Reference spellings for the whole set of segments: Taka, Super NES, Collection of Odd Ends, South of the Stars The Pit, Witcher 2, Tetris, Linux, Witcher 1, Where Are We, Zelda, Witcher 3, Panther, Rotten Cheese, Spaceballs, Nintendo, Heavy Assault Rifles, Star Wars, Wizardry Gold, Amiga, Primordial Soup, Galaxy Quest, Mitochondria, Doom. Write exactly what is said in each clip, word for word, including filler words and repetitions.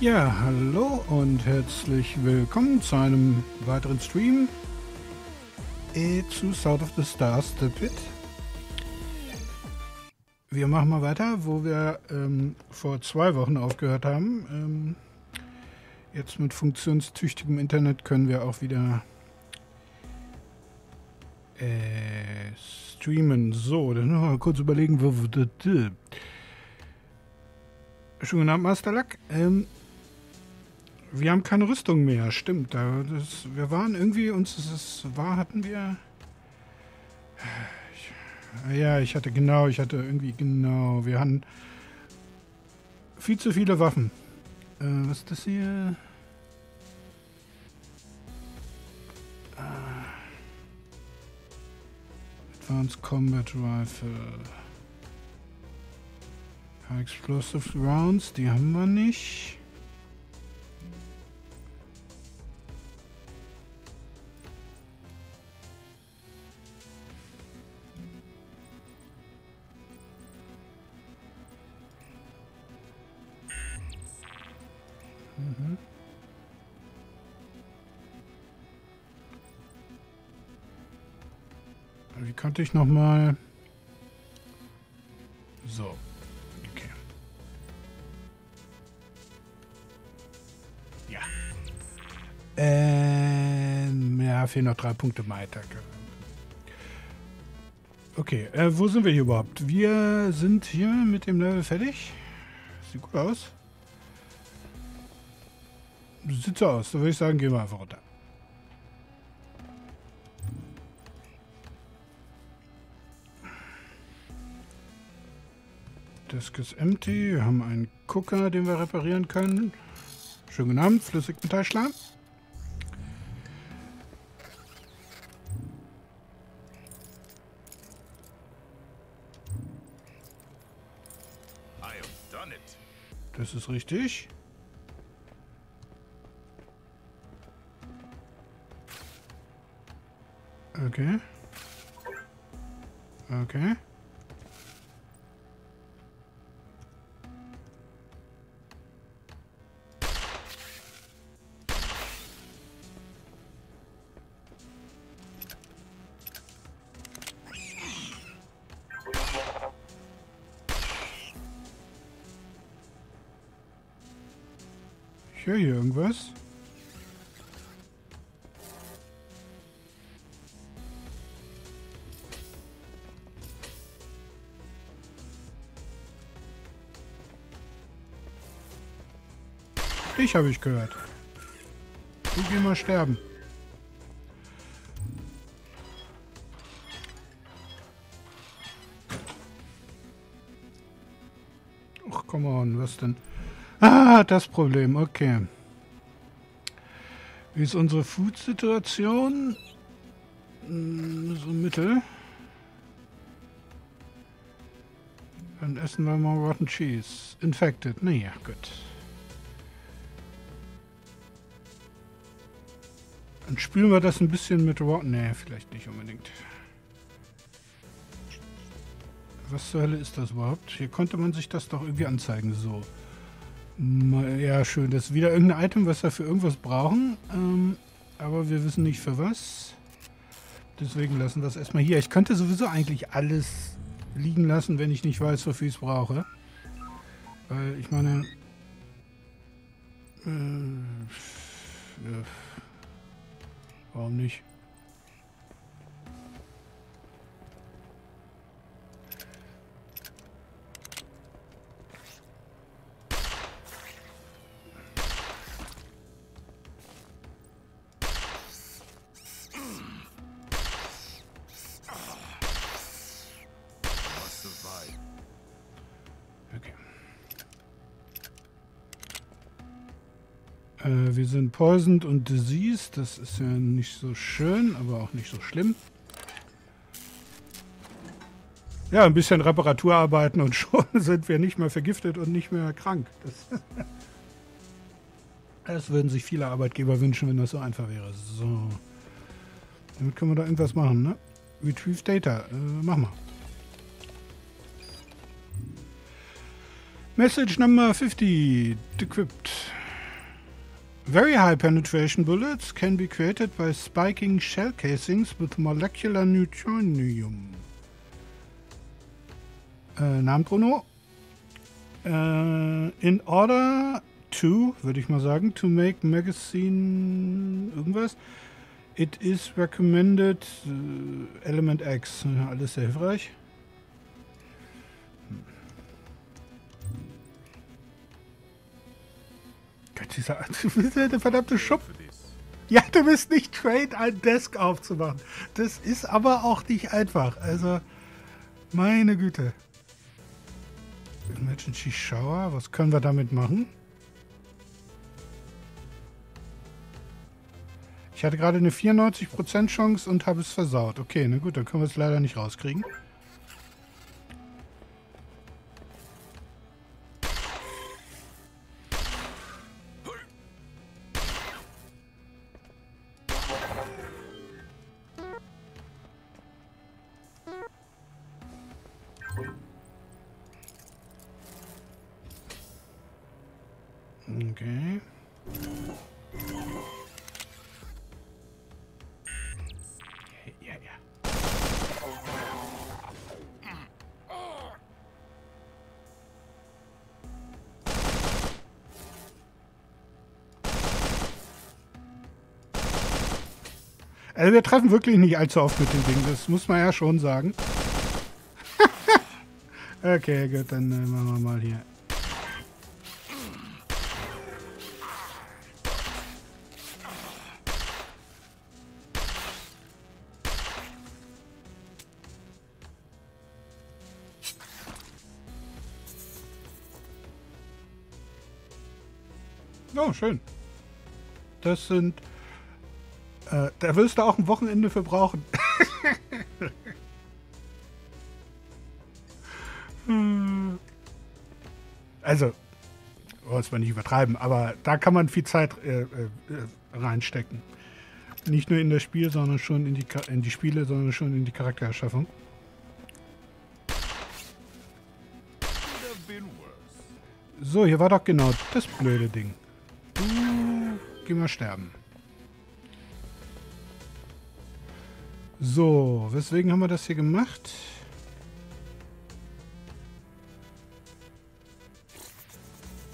Ja, hallo und herzlich willkommen zu einem weiteren Stream äh, zu South of the Stars The Pit. Wir machen mal weiter, wo wir ähm, vor zwei Wochen aufgehört haben. Ähm, jetzt mit funktionstüchtigem Internet können wir auch wieder äh, streamen. So, dann noch mal kurz überlegen, wo wir das... Schon genannt, Masterlack. Ähm, Wir haben keine Rüstung mehr, stimmt. Das, wir waren irgendwie, uns das ist es war, hatten wir... Ich, ja, ich hatte genau, ich hatte irgendwie genau, wir hatten viel zu viele Waffen. Äh, was ist das hier? Äh, Advanced Combat Rifle. High Explosive Rounds, die haben wir nicht. Wie konnte ich noch mal? So. Okay. Ja. Ähm, ja, fehlen noch drei Punkte weiter. Okay, äh, wo sind wir hier überhaupt? Wir sind hier mit dem Level fertig. Sieht gut aus. Sieht so aus. Da würde ich sagen, gehen wir einfach runter. Desk ist empty. Wir haben einen Gucker, den wir reparieren können. Schönen guten Abend, Flüssigmetallschlaf. Das ist richtig. Okay. Okay. Ich höre hier irgendwas. Dich habe ich gehört. Du geh mal sterben. Ach, come on, was denn? Ah, das Problem, okay. Wie ist unsere Food-Situation? So ein Mittel. Dann essen wir mal Rotten Cheese. Infected, naja, nee, gut. Dann spülen wir das ein bisschen mit Rotten. Nee, vielleicht nicht unbedingt. Was zur Hölle ist das überhaupt? Hier konnte man sich das doch irgendwie anzeigen. So. Ja, schön. Das ist wieder irgendein Item, was wir für irgendwas brauchen. Ähm, aber wir wissen nicht für was. Deswegen lassen wir es erstmal hier. Ich könnte sowieso eigentlich alles liegen lassen, wenn ich nicht weiß, wofür ich es brauche. Weil ich meine... Äh, ja. Warum nicht? Okay. Wir sind poisoned und diseased, das ist ja nicht so schön, aber auch nicht so schlimm. Ja, ein bisschen Reparaturarbeiten und schon sind wir nicht mehr vergiftet und nicht mehr krank. Das, das würden sich viele Arbeitgeber wünschen, wenn das so einfach wäre. So, damit können wir da irgendwas machen, ne? Retrieve Data, äh, mach mal. Message Number fifty, equipped. Very high penetration bullets can be created by spiking shell casings with molecular neutronium. Äh, Namen Bruno? Äh, in order to, würde ich mal sagen, to make magazine irgendwas. It is recommended äh, Element X. Ja, alles sehr hilfreich. Gott, dieser, du bist ja der verdammte Schub. Ja, du bist nicht trained, ein Desk aufzumachen. Das ist aber auch nicht einfach. Also, meine Güte. Emergency Shower, was können wir damit machen? Ich hatte gerade eine vierundneunzig Prozent Chance und habe es versaut. Okay, na gut, dann können wir es leider nicht rauskriegen. Okay. Ja, ja. Also wir treffen wirklich nicht allzu oft mit dem Ding, das muss man ja schon sagen. Okay, gut, dann äh, machen wir mal hier. Oh, schön. Das sind... Äh, da wirst du auch ein Wochenende für brauchen. Also, wollen wir nicht übertreiben, aber da kann man viel Zeit äh, äh, reinstecken. Nicht nur in das Spiel, sondern schon in die, in die Spiele, sondern schon in die Charaktererschaffung. So, hier war doch genau das blöde Ding. Geh mal sterben. So, weswegen haben wir das hier gemacht?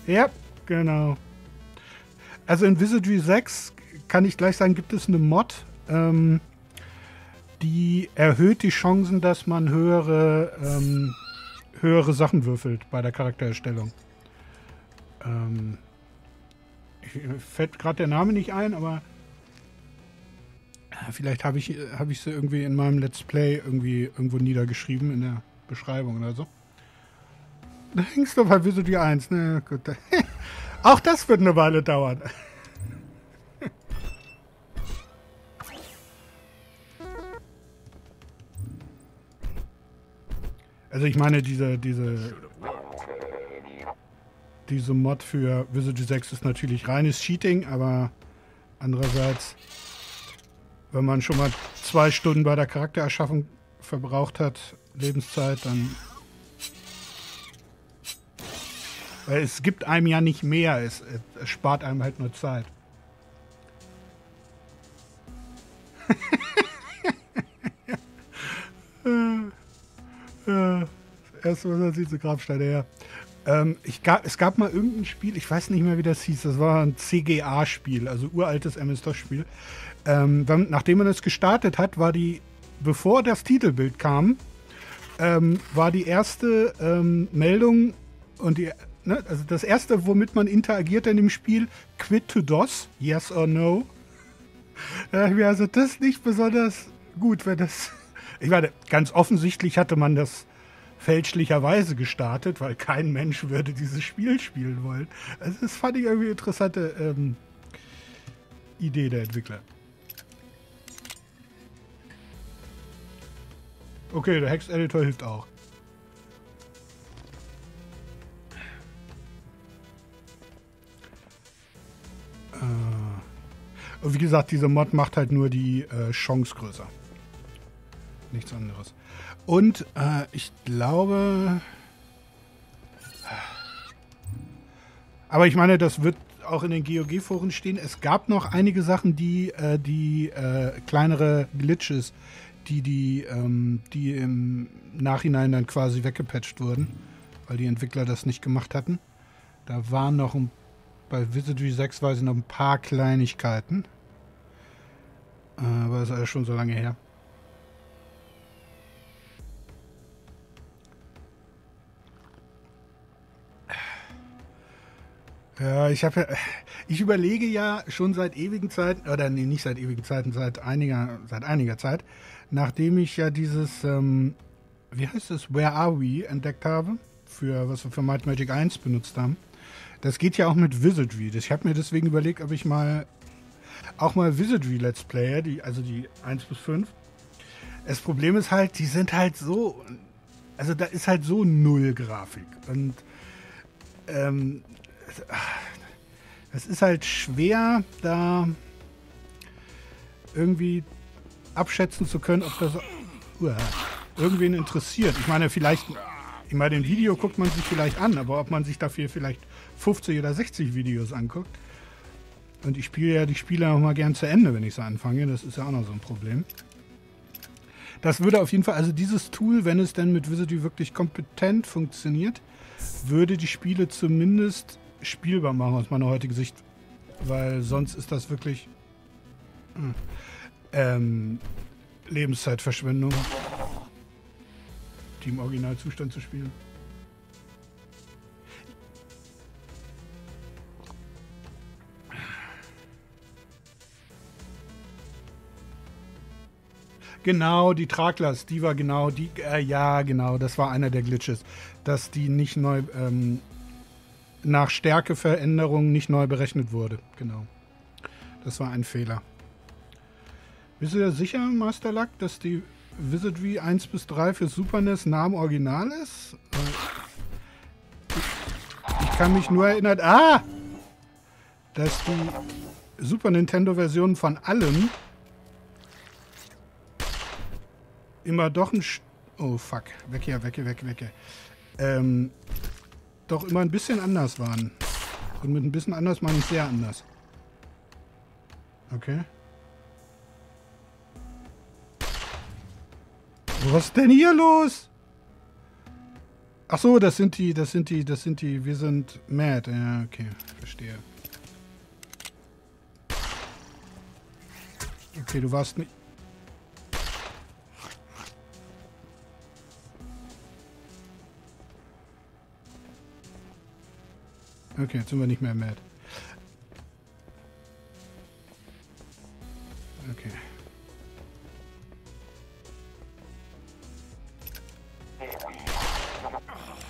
Ja, genau. Also in Wizardry sechs kann ich gleich sagen, gibt es eine Mod, ähm, die erhöht die Chancen, dass man höhere, ähm, höhere Sachen würfelt bei der Charaktererstellung. Ähm, fällt gerade der Name nicht ein, aber vielleicht habe ich habe ich sie irgendwie in meinem Let's Play irgendwie irgendwo niedergeschrieben in der Beschreibung oder so. Da hängst du bei Wizardry eins, ne? Gut. Auch das wird eine Weile dauern. Also ich meine diese diese Diese Mod für Wizardry sechs ist natürlich reines Cheating, aber andererseits, wenn man schon mal zwei Stunden bei der Charaktererschaffung verbraucht hat, Lebenszeit, dann... Weil es gibt einem ja nicht mehr, es, es spart einem halt nur Zeit. Erst mal sieht so Grabsteine her. Ähm, ich gab, es gab mal irgendein Spiel, ich weiß nicht mehr, wie das hieß, das war ein C G A-Spiel, also uraltes M S-DOS-Spiel. Ähm, nachdem man es gestartet hat, war die, bevor das Titelbild kam, ähm, war die erste ähm, Meldung und die, ne, also das erste, womit man interagierte in dem Spiel, Quit to DOS, yes or no. Ja, also das nicht besonders gut, wenn das... Ich meine, ganz offensichtlich hatte man das fälschlicherweise gestartet, weil kein Mensch würde dieses Spiel spielen wollen. Also das fand ich irgendwie eine interessante ähm, Idee der Entwickler. Okay, der Hex-Editor hilft auch. Äh, und wie gesagt, diese Mod macht halt nur die äh, Chance größer. Nichts anderes. Und äh, ich glaube... Aber ich meine, das wird auch in den G O G-Foren stehen, es gab noch einige Sachen, die, äh, die äh, kleinere Glitches, die, die, ähm, die im Nachhinein dann quasi weggepatcht wurden, weil die Entwickler das nicht gemacht hatten. Da waren noch, ein, bei Wizardry sechs weiß ich noch, ein paar Kleinigkeiten. Aber das ist alles schon so lange her. Ja, ich habe ja, ich überlege ja schon seit ewigen Zeiten, oder nee, nicht seit ewigen Zeiten, seit einiger, seit einiger Zeit, nachdem ich ja dieses, ähm, wie heißt es, Where Are We entdeckt habe, für was wir für Might Magic eins benutzt haben. Das geht ja auch mit Wizardry. Ich habe mir deswegen überlegt, ob ich mal auch mal Wizardry Let's Player, die, also die eins bis fünf. Das Problem ist halt, die sind halt so, also da ist halt so null Grafik. Und, ähm, es ist halt schwer, da irgendwie abschätzen zu können, ob das uh, irgendwen interessiert. Ich meine, vielleicht, ich meine, ein Video guckt man sich vielleicht an, aber ob man sich dafür vielleicht fünfzig oder sechzig Videos anguckt. Und ich spiele ja die Spiele auch mal gern zu Ende, wenn ich so anfange. Das ist ja auch noch so ein Problem. Das würde auf jeden Fall, also dieses Tool, wenn es denn mit Wizardry wirklich kompetent funktioniert, würde die Spiele zumindest spielbar machen aus meiner heutigen Sicht, weil sonst ist das wirklich ähm, Lebenszeitverschwendung, die im Originalzustand zu spielen. Genau, die Traglast, die war genau die, äh, ja genau, das war einer der Glitches, dass die nicht neu, ähm, nach Stärkeveränderung nicht neu berechnet wurde, genau. Das war ein Fehler. Bist du dir sicher, Master Luck, dass die Wizardry eins bis drei für Super N E S Namen original ist? Ich kann mich nur erinnern, ah, dass die Super Nintendo-Version von allem immer doch ein... St oh, fuck. Weg hier, weg hier, weg, weg hier. Ähm, doch immer ein bisschen anders waren. Und mit ein bisschen anders meine ich sehr anders. Okay. Was ist denn hier los? Ach so, das sind die, das sind die, das sind die, wir sind mad. Ja, okay, verstehe. Okay, du warst nicht... Okay, jetzt sind wir nicht mehr mad. Okay.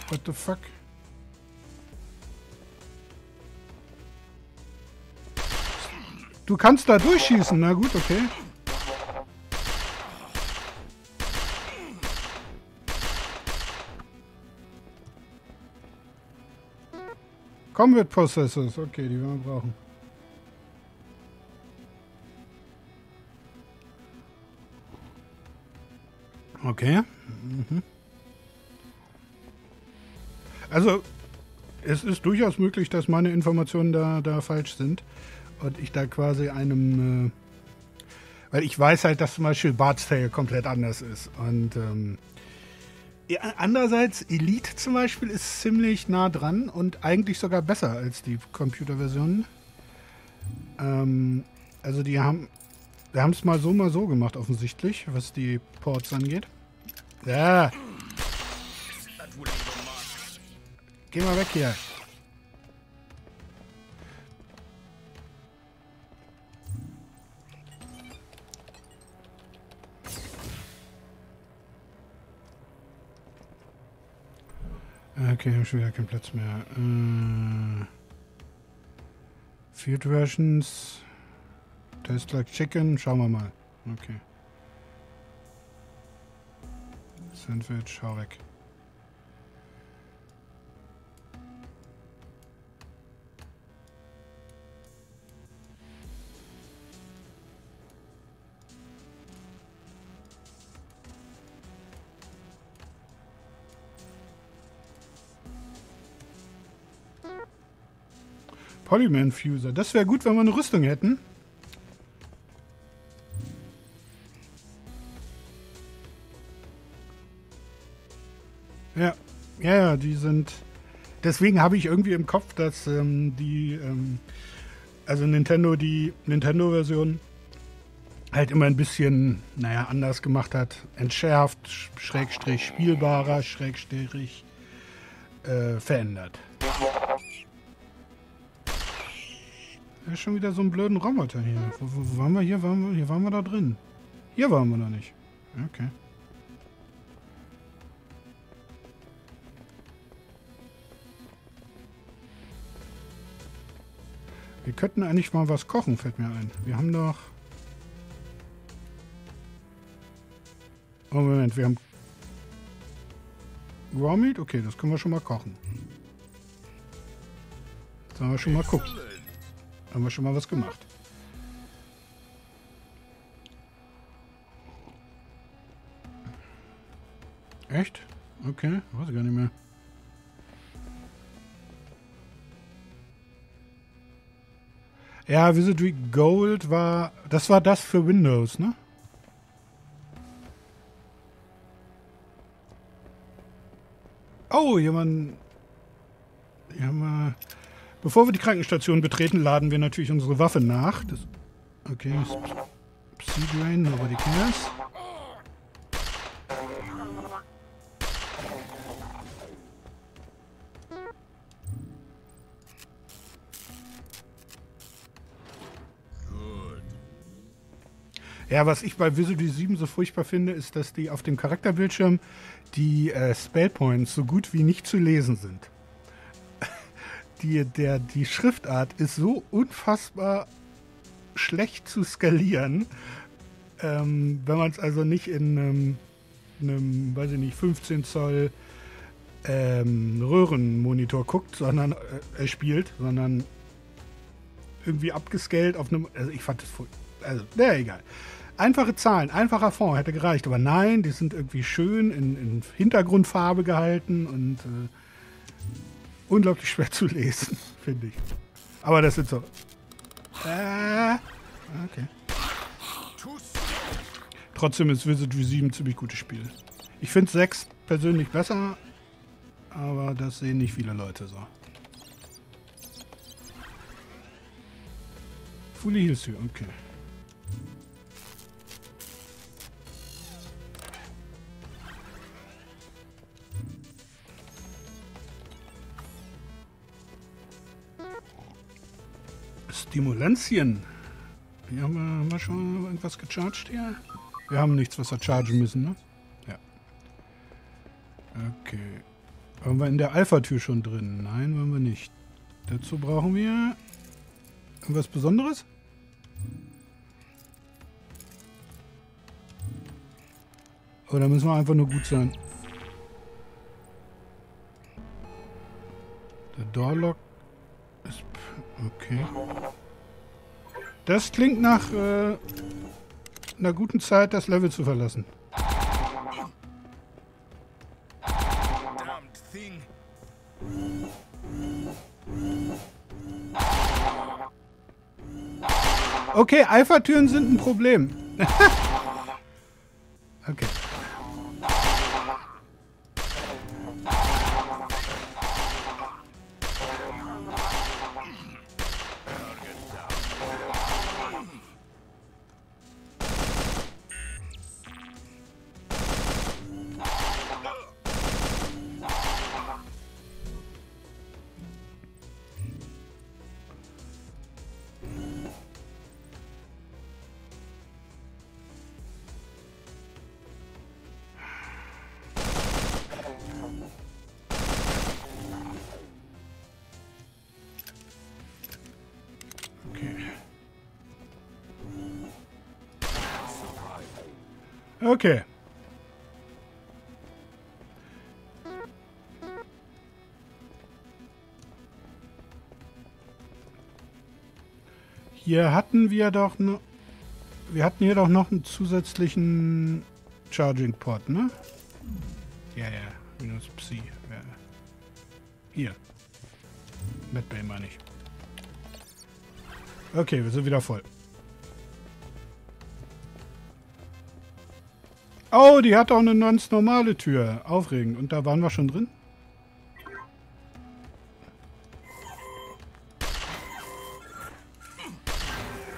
What the fuck? Du kannst da durchschießen, na gut, okay. Combat Processors, okay, die werden wir brauchen. Okay. Mhm. Also, es ist durchaus möglich, dass meine Informationen da, da falsch sind. Und ich da quasi einem... Äh, weil ich weiß halt, dass zum Beispiel Bard's Tale komplett anders ist. Und... Ähm, Ja, andererseits, Elite zum Beispiel ist ziemlich nah dran und eigentlich sogar besser als die Computerversionen. Ähm, also die haben wir haben es mal so, mal so gemacht offensichtlich, was die Ports angeht. Ja. Geh mal weg hier. Okay, ich habe schon wieder keinen Platz mehr. Äh, Field Versions. Taste like Chicken. Schauen wir mal. Okay. Sandwich, schau weg. Polymer-Infuser. Das wäre gut, wenn wir eine Rüstung hätten. Ja, ja, ja, die sind... Deswegen habe ich irgendwie im Kopf, dass ähm, die... Ähm, also Nintendo, die Nintendo-Version halt immer ein bisschen, naja, anders gemacht hat. Entschärft, Schrägstrich spielbarer, Schrägstrich äh, verändert. Da ist schon wieder so ein blöden Roboter hier. Wo, wo waren wir hier? Waren wir, hier waren wir da drin. Hier waren wir noch nicht. Okay. Wir könnten eigentlich mal was kochen, fällt mir ein. Wir haben doch... Oh, Moment, wir haben... Raw Meat? Okay, das können wir schon mal kochen. Jetzt haben wir schon mal geguckt. Haben wir schon mal was gemacht. Echt? Okay, weiß ich gar nicht mehr. Ja, Wizardry Gold war... Das war das für Windows, ne? Oh, jemand... Hier haben wir... Bevor wir die Krankenstation betreten, laden wir natürlich unsere Waffe nach. Das... Okay, Psy Drain, nobody cares. Ja, was ich bei Wizardry sieben so furchtbar finde, ist, dass die auf dem Charakterbildschirm die äh, Spellpoints so gut wie nicht zu lesen sind. die, der, die Schriftart ist so unfassbar schlecht zu skalieren, ähm, wenn man es also nicht in einem, einem, weiß ich nicht, fünfzehn Zoll ähm, Röhrenmonitor guckt, sondern äh, spielt, sondern irgendwie abgescaled auf einem. Also ich fand das voll. Also, na egal. Einfache Zahlen, einfacher Fond hätte gereicht, aber nein, die sind irgendwie schön in, in Hintergrundfarbe gehalten und äh, unglaublich schwer zu lesen, finde ich. Aber das sind so. Äh, okay. Trotzdem ist Wizardry sieben ein ziemlich gutes Spiel. Ich finde sechs persönlich besser, aber das sehen nicht viele Leute so. Fully Hills hier, okay. Stimulantien. Hier haben wir, haben wir schon irgendwas gecharged hier? Wir haben nichts, was wir chargen müssen, ne? Ja. Okay. Waren wir in der Alpha-Tür schon drin? Nein, waren wir nicht. Dazu brauchen wir irgendwas Besonderes? Oder müssen wir einfach nur gut sein? Der Doorlock ist... Okay. Das klingt nach äh, einer guten Zeit, das Level zu verlassen. Okay, Alpha-Türen sind ein Problem. Okay. Okay. Hier hatten wir doch noch... Wir hatten hier doch noch einen zusätzlichen Charging Port, ne? Ja, ja. Minus Psy. Ja. Hier. Medbay meine ich. Okay, wir sind wieder voll. Oh, die hat auch eine ganz normale Tür. Aufregend. Und da waren wir schon drin?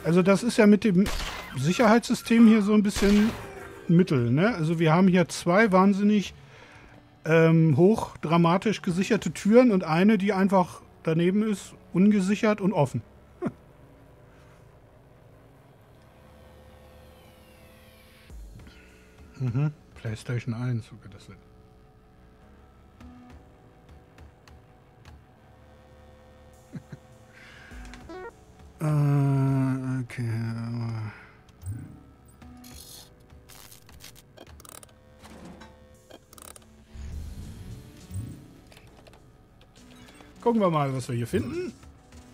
Also das ist ja mit dem Sicherheitssystem hier so ein bisschen Mittel, ne? Also wir haben hier zwei wahnsinnig ähm, hoch dramatisch gesicherte Türen und eine, die einfach daneben ist, ungesichert und offen. Mhm. PlayStation eins, okay, das wird. äh, okay. Gucken wir mal, was wir hier finden.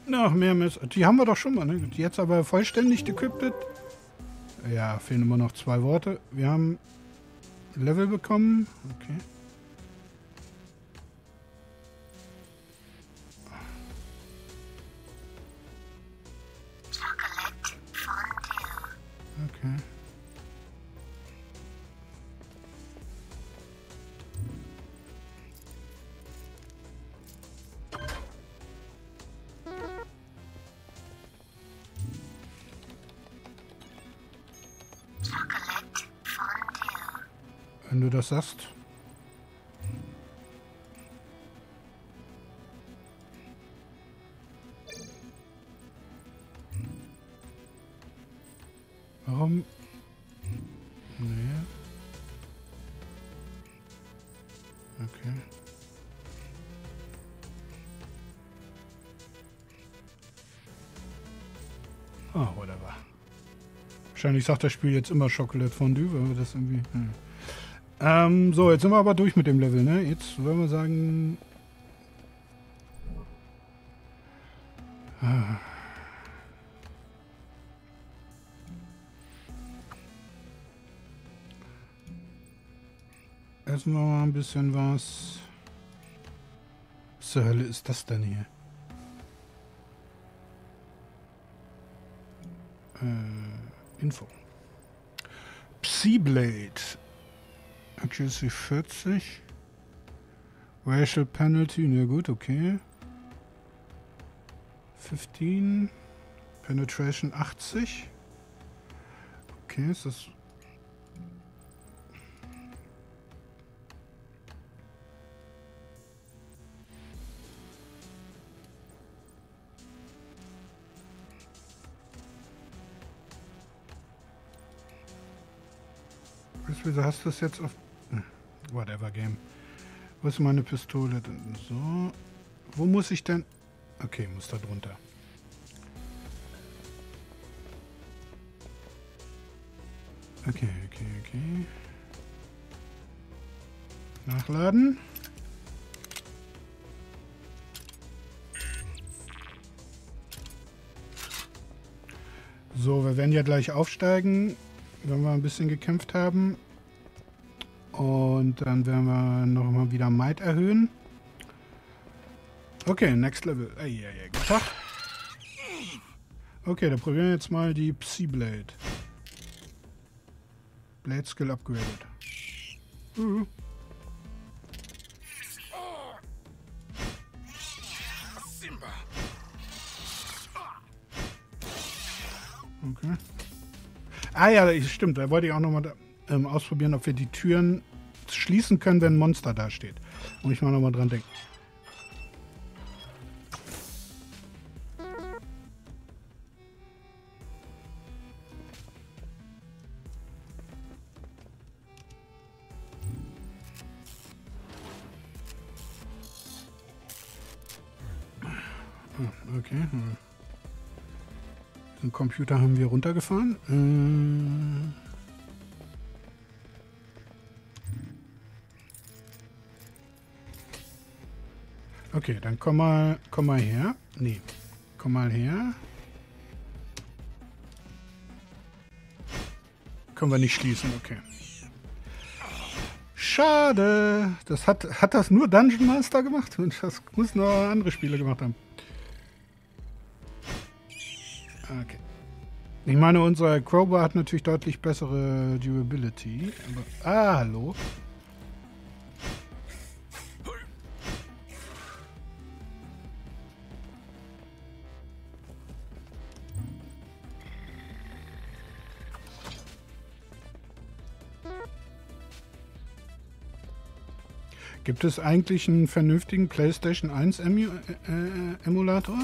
Noch mehr Messer. Die haben wir doch schon mal, ne? Die jetzt aber vollständig decrypted. Ja, fehlen immer noch zwei Worte. Wir haben Level bekommen. Okay. Okay. Wenn du das sagst. Warum? Nee. Okay. Ah, oh, wunderbar. Wahrscheinlich sagt das Spiel jetzt immer Chocolate Fondue, weil wir das irgendwie... Hm. Ähm, so, jetzt sind wir aber durch mit dem Level, ne? Jetzt wollen wir sagen... Ah. Essen wir mal ein bisschen was. Was zur Hölle ist das denn hier? Äh, Info. Psyblade. Accuracy vierzig. Racial Penalty, na gut, okay. fünfzehn. Penetration achtzig. Okay, ist das... Wieso hast du das jetzt auf... Whatever Game. Wo ist meine Pistole? So. Wo muss ich denn... Okay, muss da drunter. Okay, okay, okay. Nachladen. So, wir werden ja gleich aufsteigen, wenn wir ein bisschen gekämpft haben. Und dann werden wir noch mal wieder Might erhöhen. Okay, next level. Ay, ay, ay, guten Tag. Okay, dann probieren wir jetzt mal die Psy-Blade. Blade Skill upgraded. Uh. Okay. Ah ja, stimmt, da wollte ich auch noch mal... Da Ähm, ausprobieren, ob wir die Türen schließen können, wenn ein Monster da steht. Muss ich mal nochmal dran denken. Ah, okay. Hm. Den Computer haben wir runtergefahren. Ähm Okay, dann komm mal, komm mal her. Nee, komm mal her. Können wir nicht schließen, okay. Schade. Das hat, hat das nur Dungeon Master gemacht? Und das muss noch andere Spiele gemacht haben. Okay. Ich meine, unser Crowbar hat natürlich deutlich bessere Durability. Aber, ah, hallo. Gibt es eigentlich einen vernünftigen PlayStation eins Emu äh, Emulator?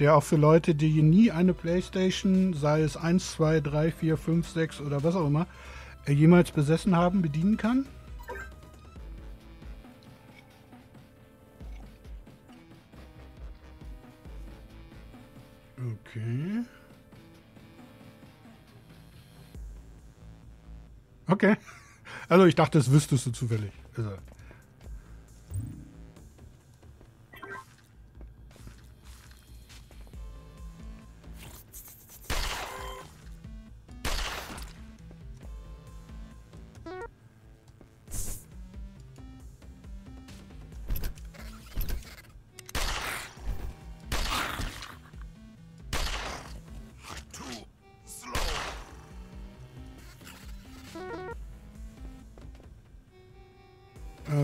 Der auch für Leute, die nie eine PlayStation, sei es eins, zwei, drei, vier, fünf, sechs oder was auch immer, äh, jemals besessen haben, bedienen kann? Okay. Okay. Also ich dachte, das wüsstest du zufällig. Also.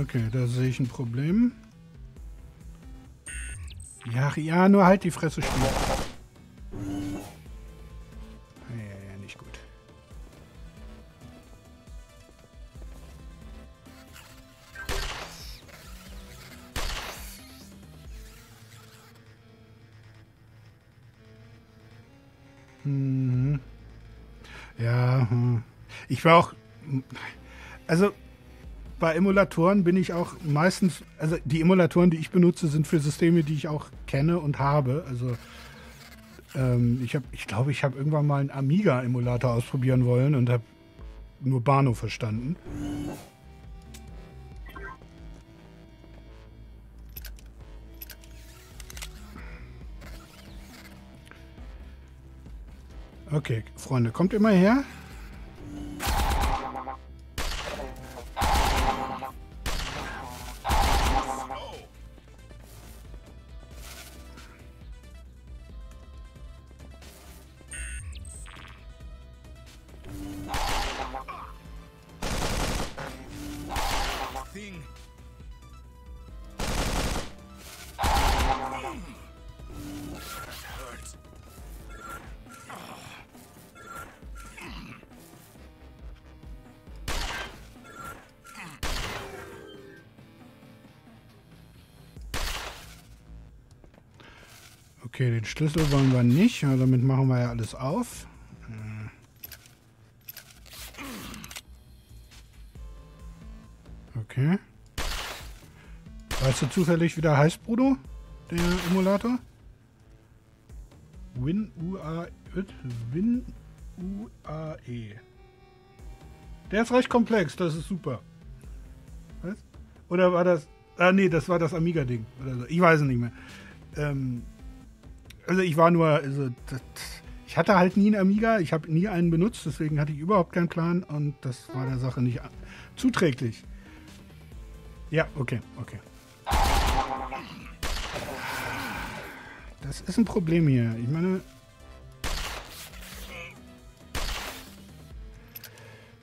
Okay, da sehe ich ein Problem. Ja, ja, nur halt die Fresse spielen. Ja, ja, ja, nicht gut. Hm. Ja, hm. Ich war auch... Also... Bei Emulatoren bin ich auch meistens, also die Emulatoren, die ich benutze, sind für Systeme, die ich auch kenne und habe. Also ähm, ich habe, ich glaube, ich habe irgendwann mal einen Amiga-Emulator ausprobieren wollen und habe nur Bahnhof verstanden. Okay, Freunde, kommt immer her. Okay, den Schlüssel wollen wir nicht, ja, damit machen wir ja alles auf. Okay. Weißt du zufällig, wie der heißt, Bruno? Der Emulator? Win U A E. Der ist recht komplex, das ist super. Was? Oder war das... Ah, nee, das war das Amiga-Ding. So. Ich weiß es nicht mehr. Ähm... Also ich war nur, also das, ich hatte halt nie einen Amiga, ich habe nie einen benutzt, deswegen hatte ich überhaupt keinen Plan und das war der Sache nicht zuträglich. Ja, okay, okay. Das ist ein Problem hier. Ich meine...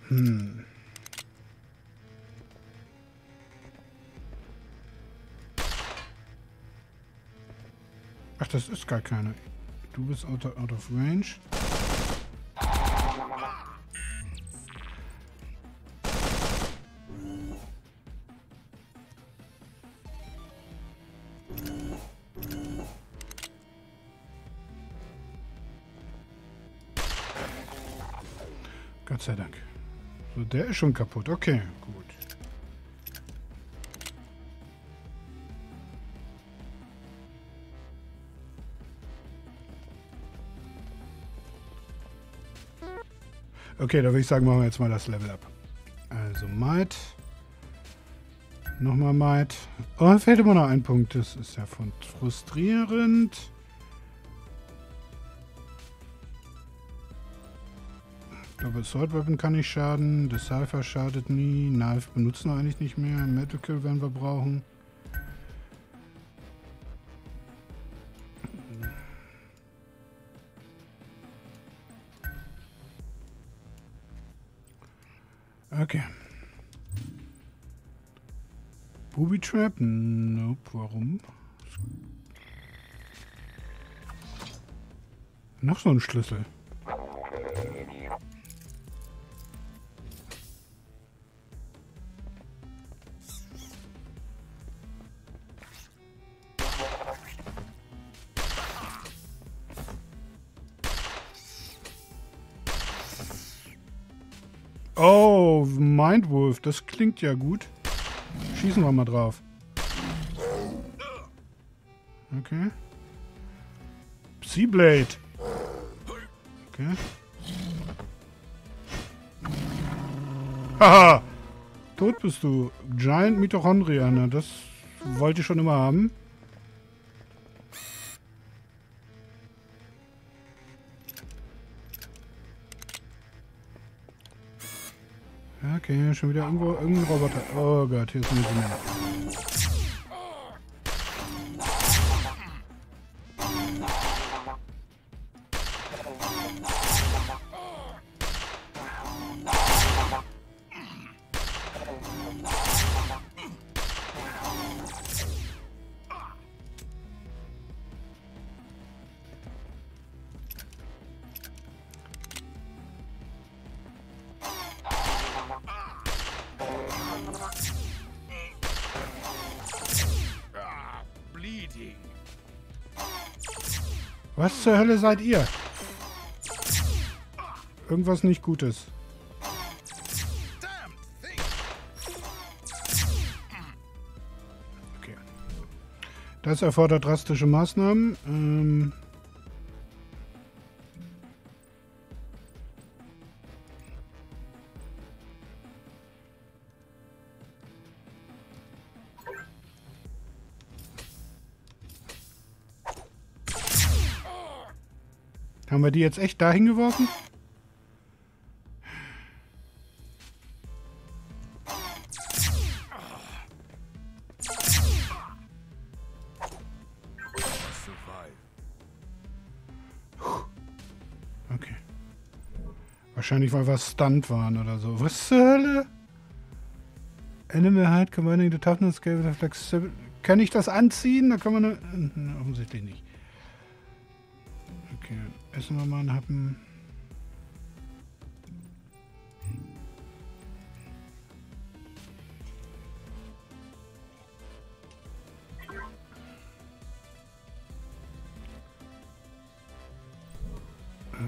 Hm... Ach, das ist gar keine. Du bist out of, out of range. Gott sei Dank. So, der ist schon kaputt. Okay, gut. Okay, da würde ich sagen, machen wir jetzt mal das Level ab. Also Might. Nochmal Might. Oh, fehlt immer noch ein Punkt. Das ist ja von frustrierend. Double Sword Weapon kann nicht schaden. Decipher schadet nie. Knife benutzen wir eigentlich nicht mehr. Medical werden wir brauchen. Okay. Booby Trap? Nope, warum? Noch so ein Schlüssel. Oh, Mindwolf, das klingt ja gut. Schießen wir mal drauf. Okay. Psyblade. Okay. Haha! Tot bist du. Giant Mitochondria, na, das wollte ich schon immer haben. Okay, schon wieder irgendwo irgendein Roboter. Oh Gott, hier ist ein bisschen mehr. Was zur Hölle seid ihr? Irgendwas nicht Gutes. Okay. Das erfordert drastische Maßnahmen. Ähm Haben wir die jetzt echt dahin geworfen? Okay. Wahrscheinlich, weil wir stunned waren oder so. Was zur Hölle? Enemy Hide, Combining the Toughness, Scale with Flexibility. Kann ich das anziehen? Da kann man... Ne, offensichtlich nicht. Okay. Essen wir mal einen Happen.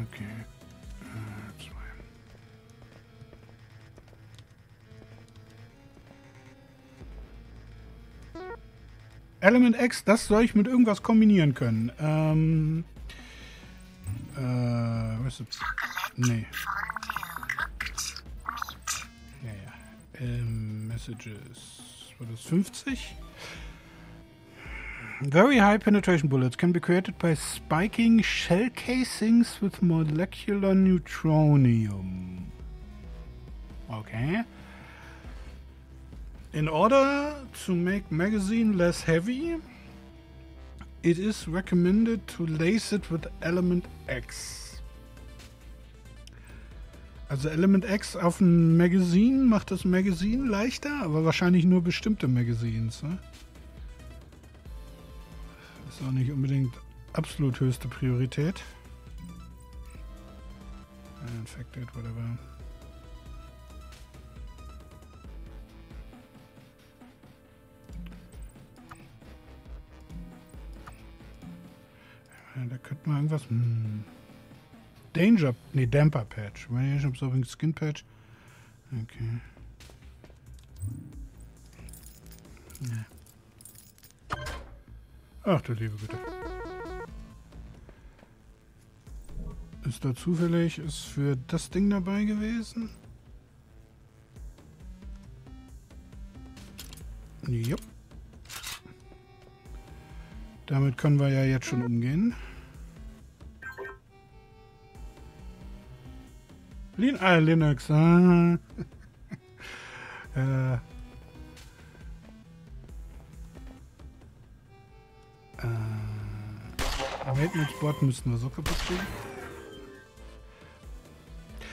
Okay. Äh, zwei. Element X, das soll ich mit irgendwas kombinieren können. Ähm... Äh, was ist das? Nee. Ja, ja. Ähm, Messages. War das fünfzig? Very high penetration bullets can be created by spiking shell casings with molecular neutronium. Okay. In order to make magazine less heavy, it is recommended to lace it with Element X. Also Element X auf ein Magazin macht das Magazin leichter, aber wahrscheinlich nur bestimmte Magazines. Ne? Ist auch nicht unbedingt absolut höchste Priorität. Infected, whatever. Da könnte man irgendwas... Hm. Danger... Ne, Damper Patch. Radiation Absorbing Skin Patch. Okay. Ne. Ach du liebe Güte. Ist da zufällig... Ist für das Ding dabei gewesen? Jupp. Damit können wir ja jetzt schon umgehen. Lin ah, Linux. Ah. äh. Äh. Maintenance Board müssten wir so kaputt kriegen.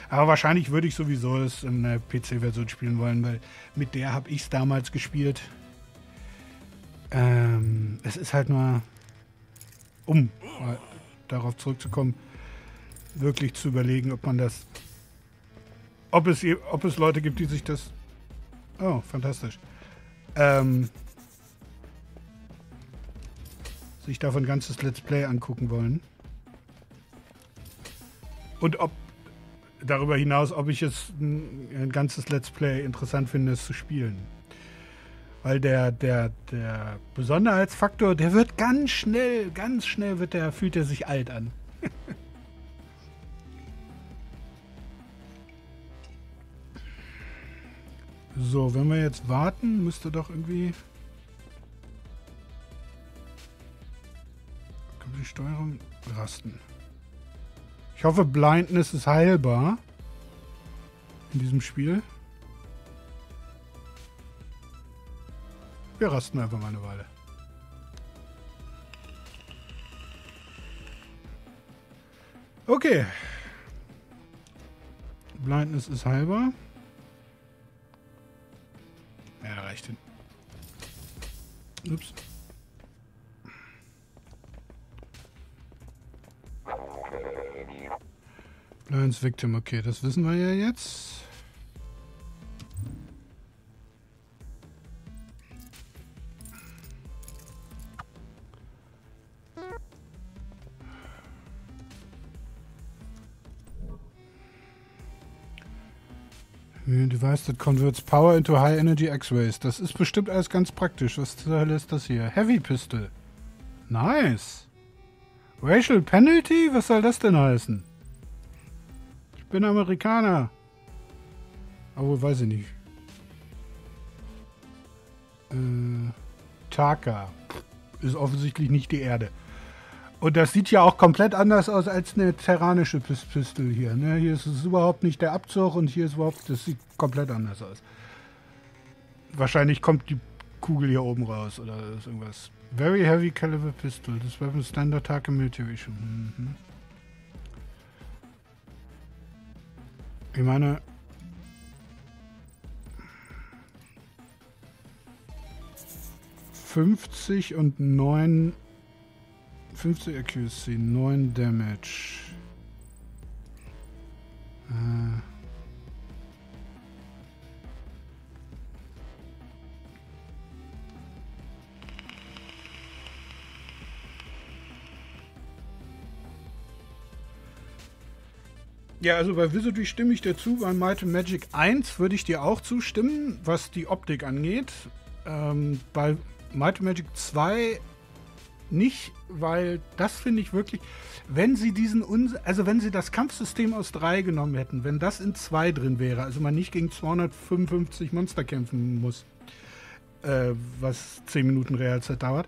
Aber wahrscheinlich würde ich sowieso es in der P C-Version spielen wollen, weil mit der habe ich es damals gespielt. Ähm, es ist halt nur, um äh, darauf zurückzukommen, wirklich zu überlegen, ob man das, ob es, ob es Leute gibt, die sich das, oh, fantastisch, ähm, sich davon ein ganzes Let's Play angucken wollen. Und ob darüber hinaus, ob ich es ein, ein ganzes Let's Play interessant finde, es zu spielen. Weil der, der, der Besonderheitsfaktor, der wird ganz schnell, ganz schnell wird der, fühlt er sich alt an. So, wenn wir jetzt warten, müsste doch irgendwie... Kann die Steuerung rasten. Ich hoffe, Blindness ist heilbar in diesem Spiel. Wir rasten einfach mal eine Weile. Okay. Blindness ist heilbar. Ja, reicht hin. Ups. Blindness Victim, okay, das wissen wir ja jetzt. Device that converts power into high energy X-Rays. Das ist bestimmt alles ganz praktisch. Was zur Hölle ist das hier? Heavy Pistol. Nice. Racial Penalty? Was soll das denn heißen? Ich bin Amerikaner. Aber weiß ich nicht. Äh, Taka. Ist offensichtlich nicht die Erde. Und das sieht ja auch komplett anders aus als eine terranische Pistole hier. Ne? Hier ist es überhaupt nicht der Abzug und hier ist überhaupt, das sieht komplett anders aus. Wahrscheinlich kommt die Kugel hier oben raus oder irgendwas. Very heavy caliber pistol. This weapon standard Taka military. Mhm. Ich meine. fünfzig und neun. fünfzig Accuracy, neun Damage. Äh. Ja, also bei Wizardry stimme ich dir zu, bei Might Magic eins würde ich dir auch zustimmen, was die Optik angeht. Ähm, bei Might Magic zwei nicht, weil das finde ich wirklich, wenn sie diesen, also wenn sie das Kampfsystem aus drei genommen hätten, wenn das in zwei drin wäre, also man nicht gegen zweihundertfünfundfünfzig Monster kämpfen muss, äh, was zehn Minuten Realzeit dauert,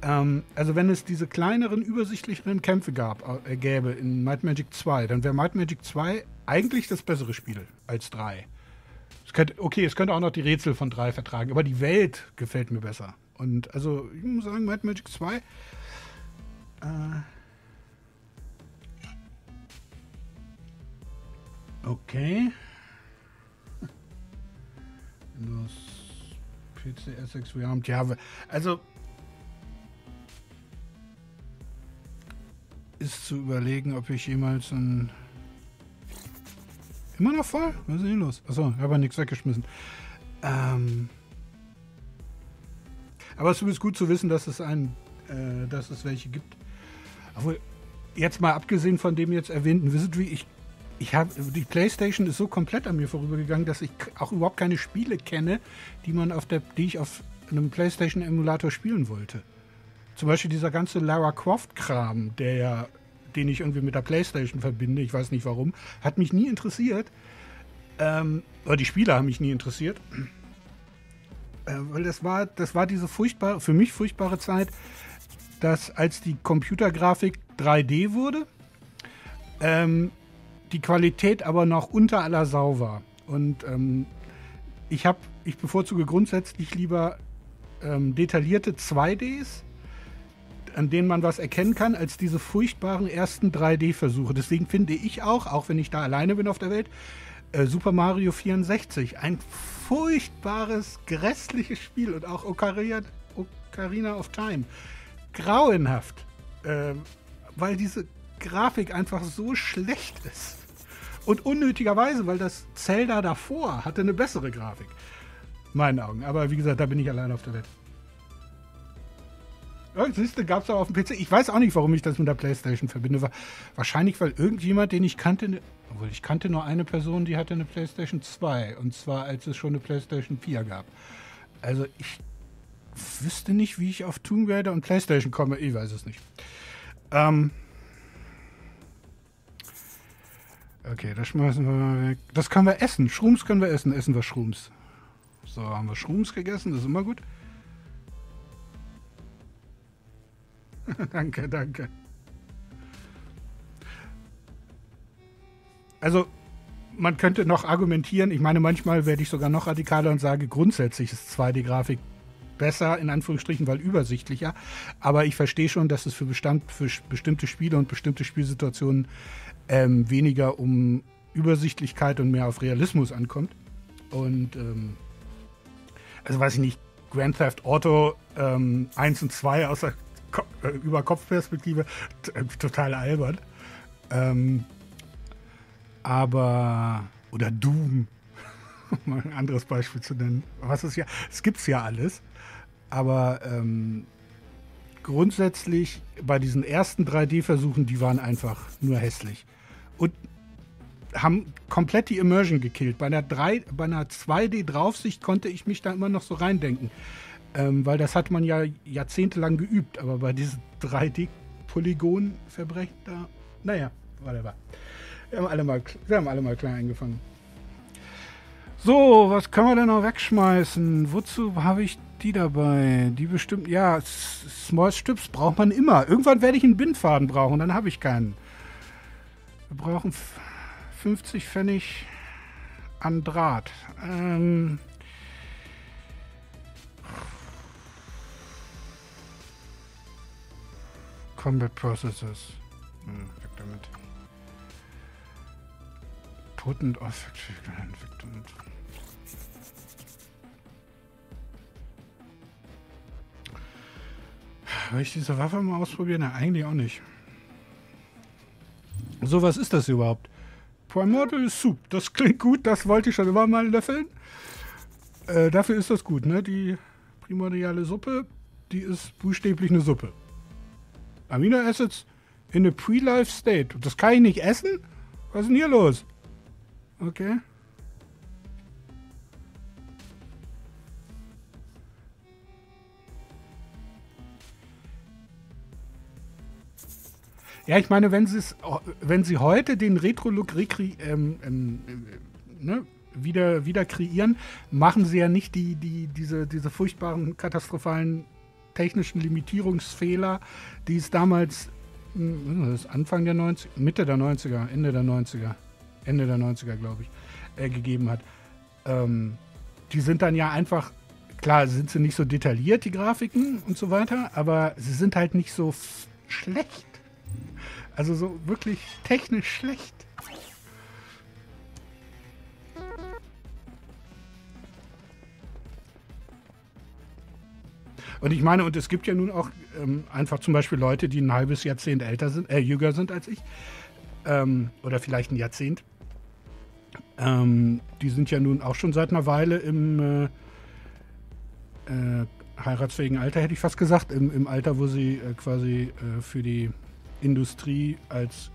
ähm, also wenn es diese kleineren, übersichtlicheren Kämpfe gab, äh, gäbe in Might Magic zwei, dann wäre Might Magic zwei eigentlich das bessere Spiel als drei. Es könnte, okay, es könnte auch noch die Rätsel von drei vertragen, aber die Welt gefällt mir besser. Und also, ich muss sagen, Might Magic zwei. Äh, okay. Los. P C Essex, wir haben Java. Also. Ist zu überlegen, ob ich jemals ein. Immer noch voll? Was ist denn hier los? Achso, ich habe nichts weggeschmissen. Ähm. Aber es ist gut zu wissen, dass es, einen, äh, dass es welche gibt. Obwohl, jetzt mal abgesehen von dem jetzt erwähnten Wizardry, ich, ich hab, die PlayStation ist so komplett an mir vorübergegangen, dass ich auch überhaupt keine Spiele kenne, die, man auf der, die ich auf einem PlayStation-Emulator spielen wollte. Zum Beispiel dieser ganze Lara Croft-Kram, der ja, den ich irgendwie mit der PlayStation verbinde, ich weiß nicht warum, hat mich nie interessiert. Ähm, oder die Spiele haben mich nie interessiert. Weil das war, das war diese furchtbare, für mich furchtbare Zeit, dass als die Computergrafik drei D wurde, ähm, die Qualität aber noch unter aller Sau war. Und ähm, ich, hab, ich bevorzuge grundsätzlich lieber ähm, detaillierte zwei Ds an denen man was erkennen kann, als diese furchtbaren ersten drei D-Versuche. Deswegen finde ich auch, auch wenn ich da alleine bin auf der Welt, äh, Super Mario vierundsechzig ein furchtbares, grässliches Spiel. Und auch Ocarina, Ocarina of Time. Grauenhaft. Äh, weil diese Grafik einfach so schlecht ist. Und unnötigerweise, weil das Zelda davor hatte eine bessere Grafik. In meinen Augen. Aber wie gesagt, da bin ich alleine auf der Welt. Ja, siehst du, gab es auch auf dem P C. Ich weiß auch nicht, warum ich das mit der Playstation verbinde. Wahrscheinlich, weil irgendjemand, den ich kannte, obwohl ich kannte nur eine Person, die hatte eine Playstation zwei. Und zwar, als es schon eine Playstation vier gab. Also ich wüsste nicht, wie ich auf Tomb Raider und Playstation komme. Ich weiß es nicht. Ähm... Okay, das schmeißen wir mal weg. Das können wir essen. Shrooms können wir essen. Essen wir Shrooms. So, haben wir Shrooms gegessen. Das ist immer gut. Danke, danke. Also, man könnte noch argumentieren. Ich meine, manchmal werde ich sogar noch radikaler und sage, grundsätzlich ist zwei D-Grafik besser, in Anführungsstrichen, weil übersichtlicher. Aber ich verstehe schon, dass es für, Bestand, für bestimmte Spiele und bestimmte Spielsituationen Ähm, weniger um Übersichtlichkeit und mehr auf Realismus ankommt. Und, ähm, also weiß ich nicht, Grand Theft Auto ähm, eins und zwei aus der Ko äh, Überkopfperspektive, äh, total albern. Ähm, aber, oder Doom, um ein anderes Beispiel zu nennen. Was ist ja, es gibt's ja alles. Aber, ähm, grundsätzlich bei diesen ersten drei D-Versuchen, die waren einfach nur hässlich. Und haben komplett die Immersion gekillt. Bei einer, bei einer zwei D-Draufsicht konnte ich mich da immer noch so reindenken. Ähm, weil das hat man ja jahrzehntelang geübt. Aber bei diesen drei D-Polygon-Verbrechen da... Naja, whatever. Wir haben alle mal, wir haben alle mal klein eingefangen. So, was können wir denn noch wegschmeißen? Wozu habe ich die dabei? Die bestimmt... Ja, Small Strips braucht man immer. Irgendwann werde ich einen Bindfaden brauchen, dann habe ich keinen. Wir brauchen fünfzig Pfennig an Draht. Ähm Combat Processes. Hm, weg damit. Potent Effect. Weg damit. Will ich diese Waffe mal ausprobieren? Na, eigentlich auch nicht. So, was ist das überhaupt? Primordial Soup. Das klingt gut, das wollte ich schon immer mal löffeln. Äh, dafür ist das gut, ne? Die primordiale Suppe, die ist buchstäblich eine Suppe. Aminoacids in a pre-life state. Das kann ich nicht essen? Was ist denn hier los? Okay. Ja, ich meine, wenn, wenn sie heute den Retro-Look ähm, ähm, äh, ne, wieder, wieder kreieren, machen sie ja nicht die, die, diese, diese furchtbaren, katastrophalen technischen Limitierungsfehler, die es damals, das ist Anfang der neunziger, Mitte der neunziger, Ende der neunziger, Ende der neunziger, glaube ich, äh, gegeben hat. Ähm, die sind dann ja einfach, klar, sind sie nicht so detailliert, die Grafiken und so weiter, aber sie sind halt nicht so schlecht. Also so wirklich technisch schlecht. Und ich meine, und es gibt ja nun auch ähm, einfach zum Beispiel Leute, die ein halbes Jahrzehnt älter sind, äh, jünger sind als ich. Ähm, oder vielleicht ein Jahrzehnt. Ähm, die sind ja nun auch schon seit einer Weile im äh, äh, heiratsfähigen Alter, hätte ich fast gesagt. Im, im Alter, wo sie äh, quasi äh, für die Industrie als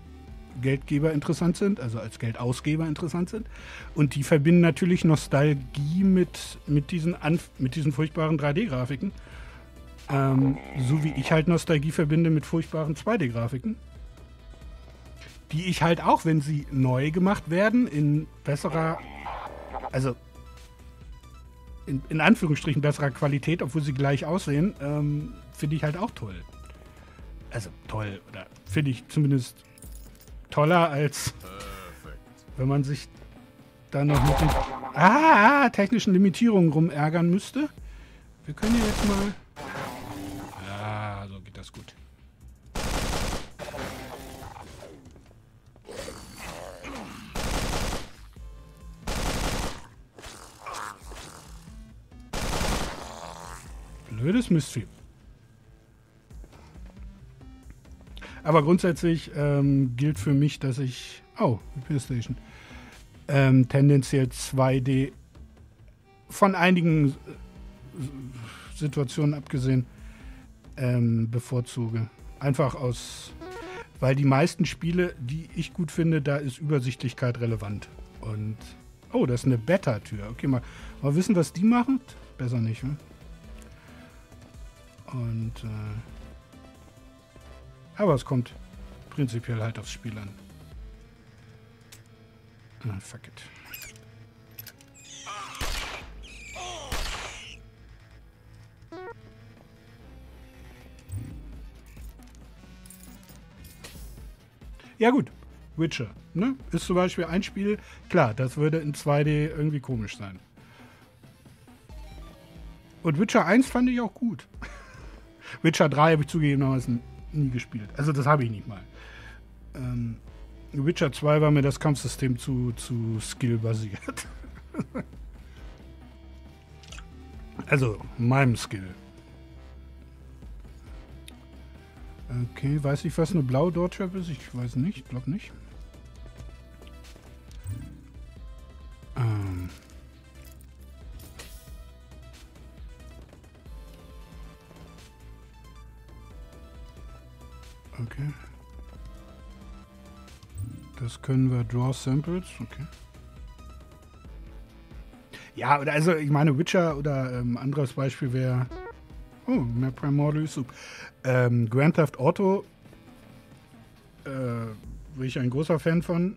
Geldgeber interessant sind, also als Geldausgeber interessant sind. Und die verbinden natürlich Nostalgie mit, mit, diesen, Anf mit diesen furchtbaren drei D-Grafiken. Ähm, so wie ich halt Nostalgie verbinde mit furchtbaren zwei D-Grafiken. Die ich halt auch, wenn sie neu gemacht werden, in besserer, also in, in Anführungsstrichen besserer Qualität, obwohl sie gleich aussehen, ähm, finde ich halt auch toll. Also toll, oder finde ich zumindest toller, als Perfect. Wenn man sich dann noch mit den ah, technischen Limitierungen rumärgern müsste. Wir können ja jetzt mal... Ah, so geht das gut. Blödes Mystery. Aber grundsätzlich ähm, gilt für mich, dass ich... Oh, PlayStation. Ähm, tendenziell zwei D von einigen Situationen abgesehen ähm, bevorzuge. Einfach aus... Weil die meisten Spiele, die ich gut finde, da ist Übersichtlichkeit relevant. Und... Oh, das ist eine Beta-Tür. Okay, mal, mal wissen, was die machen? Besser nicht, ne? Und... Äh Aber es kommt prinzipiell halt aufs Spiel an. Ah, fuck it. Ja gut, Witcher, ne? Ist zum Beispiel ein Spiel, klar, das würde in zwei D irgendwie komisch sein. Und Witcher eins fand ich auch gut. Witcher drei habe ich zugegebenermaßen nie gespielt. Also das habe ich nicht mal. Ähm, Witcher zwei war mir das Kampfsystem zu, zu skillbasiert. Also meinem Skill. Okay, weiß ich, was eine blaue Doortrap ist? Ich weiß nicht, glaube nicht. Ähm. Okay. Das können wir Draw Samples, okay. Ja, also ich meine Witcher oder ähm, anderes Beispiel wäre... Oh, mehr Primordial Soup. Ähm, Grand Theft Auto äh, bin ich ein großer Fan von.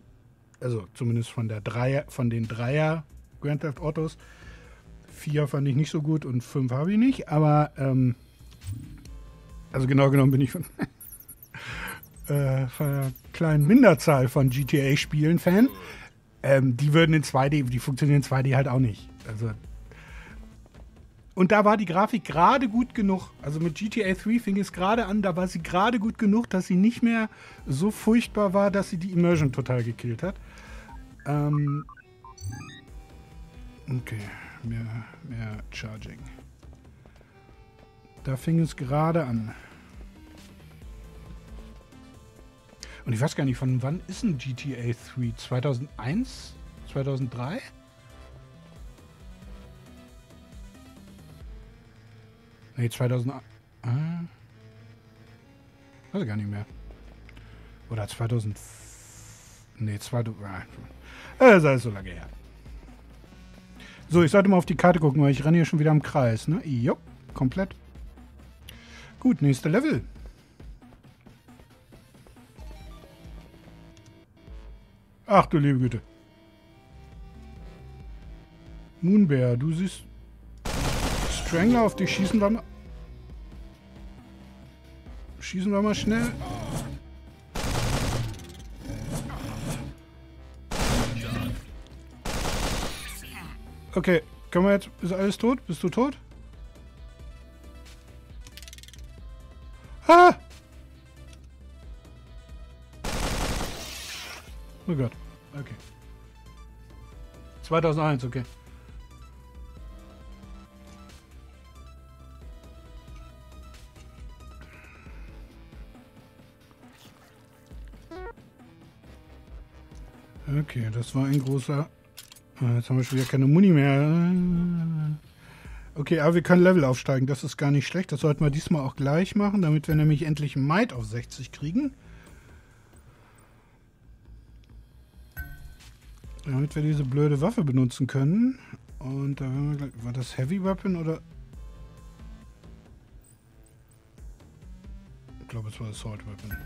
Also zumindest von der Dreier, von den Dreier Grand Theft Autos. Vier fand ich nicht so gut und fünf habe ich nicht, aber ähm, also genau genommen bin ich von... Äh, kleinen Minderzahl von G T A-Spielen Fan, ähm, die würden in zwei D, die funktionieren in zwei D halt auch nicht. Also und da war die Grafik gerade gut genug, also mit G T A drei fing es gerade an, da war sie gerade gut genug, dass sie nicht mehr so furchtbar war, dass sie die Immersion total gekillt hat. Ähm okay, mehr, mehr Charging. Da fing es gerade an. Und ich weiß gar nicht, von wann ist ein G T A drei? zweitausendeins? zweitausenddrei? Ne, zweitausendeins. Äh, weiß ich gar nicht mehr. Oder zweitausend. Ne, zweitausend. Äh, das ist so lange her. So, ich sollte mal auf die Karte gucken, weil ich renne hier schon wieder im Kreis, ne? Jo, komplett. Gut, nächste Level. Ach du liebe Güte. Moonbear, du siehst Strangler, auf dich schießen wir mal. Schießen wir mal schnell. Okay, können wir jetzt... Ist alles tot? Bist du tot? Ah! Oh Gott, okay. zweitausendeins, okay. Okay, das war ein großer... Jetzt haben wir schon wieder keine Muni mehr. Okay, aber wir können Level aufsteigen, das ist gar nicht schlecht. Das sollten wir diesmal auch gleich machen, damit wir nämlich endlich Might auf sechzig kriegen. Damit wir diese blöde Waffe benutzen können. Und da werden wir gleich... War das Heavy Weapon oder... Ich glaube, es war Assault Weapon.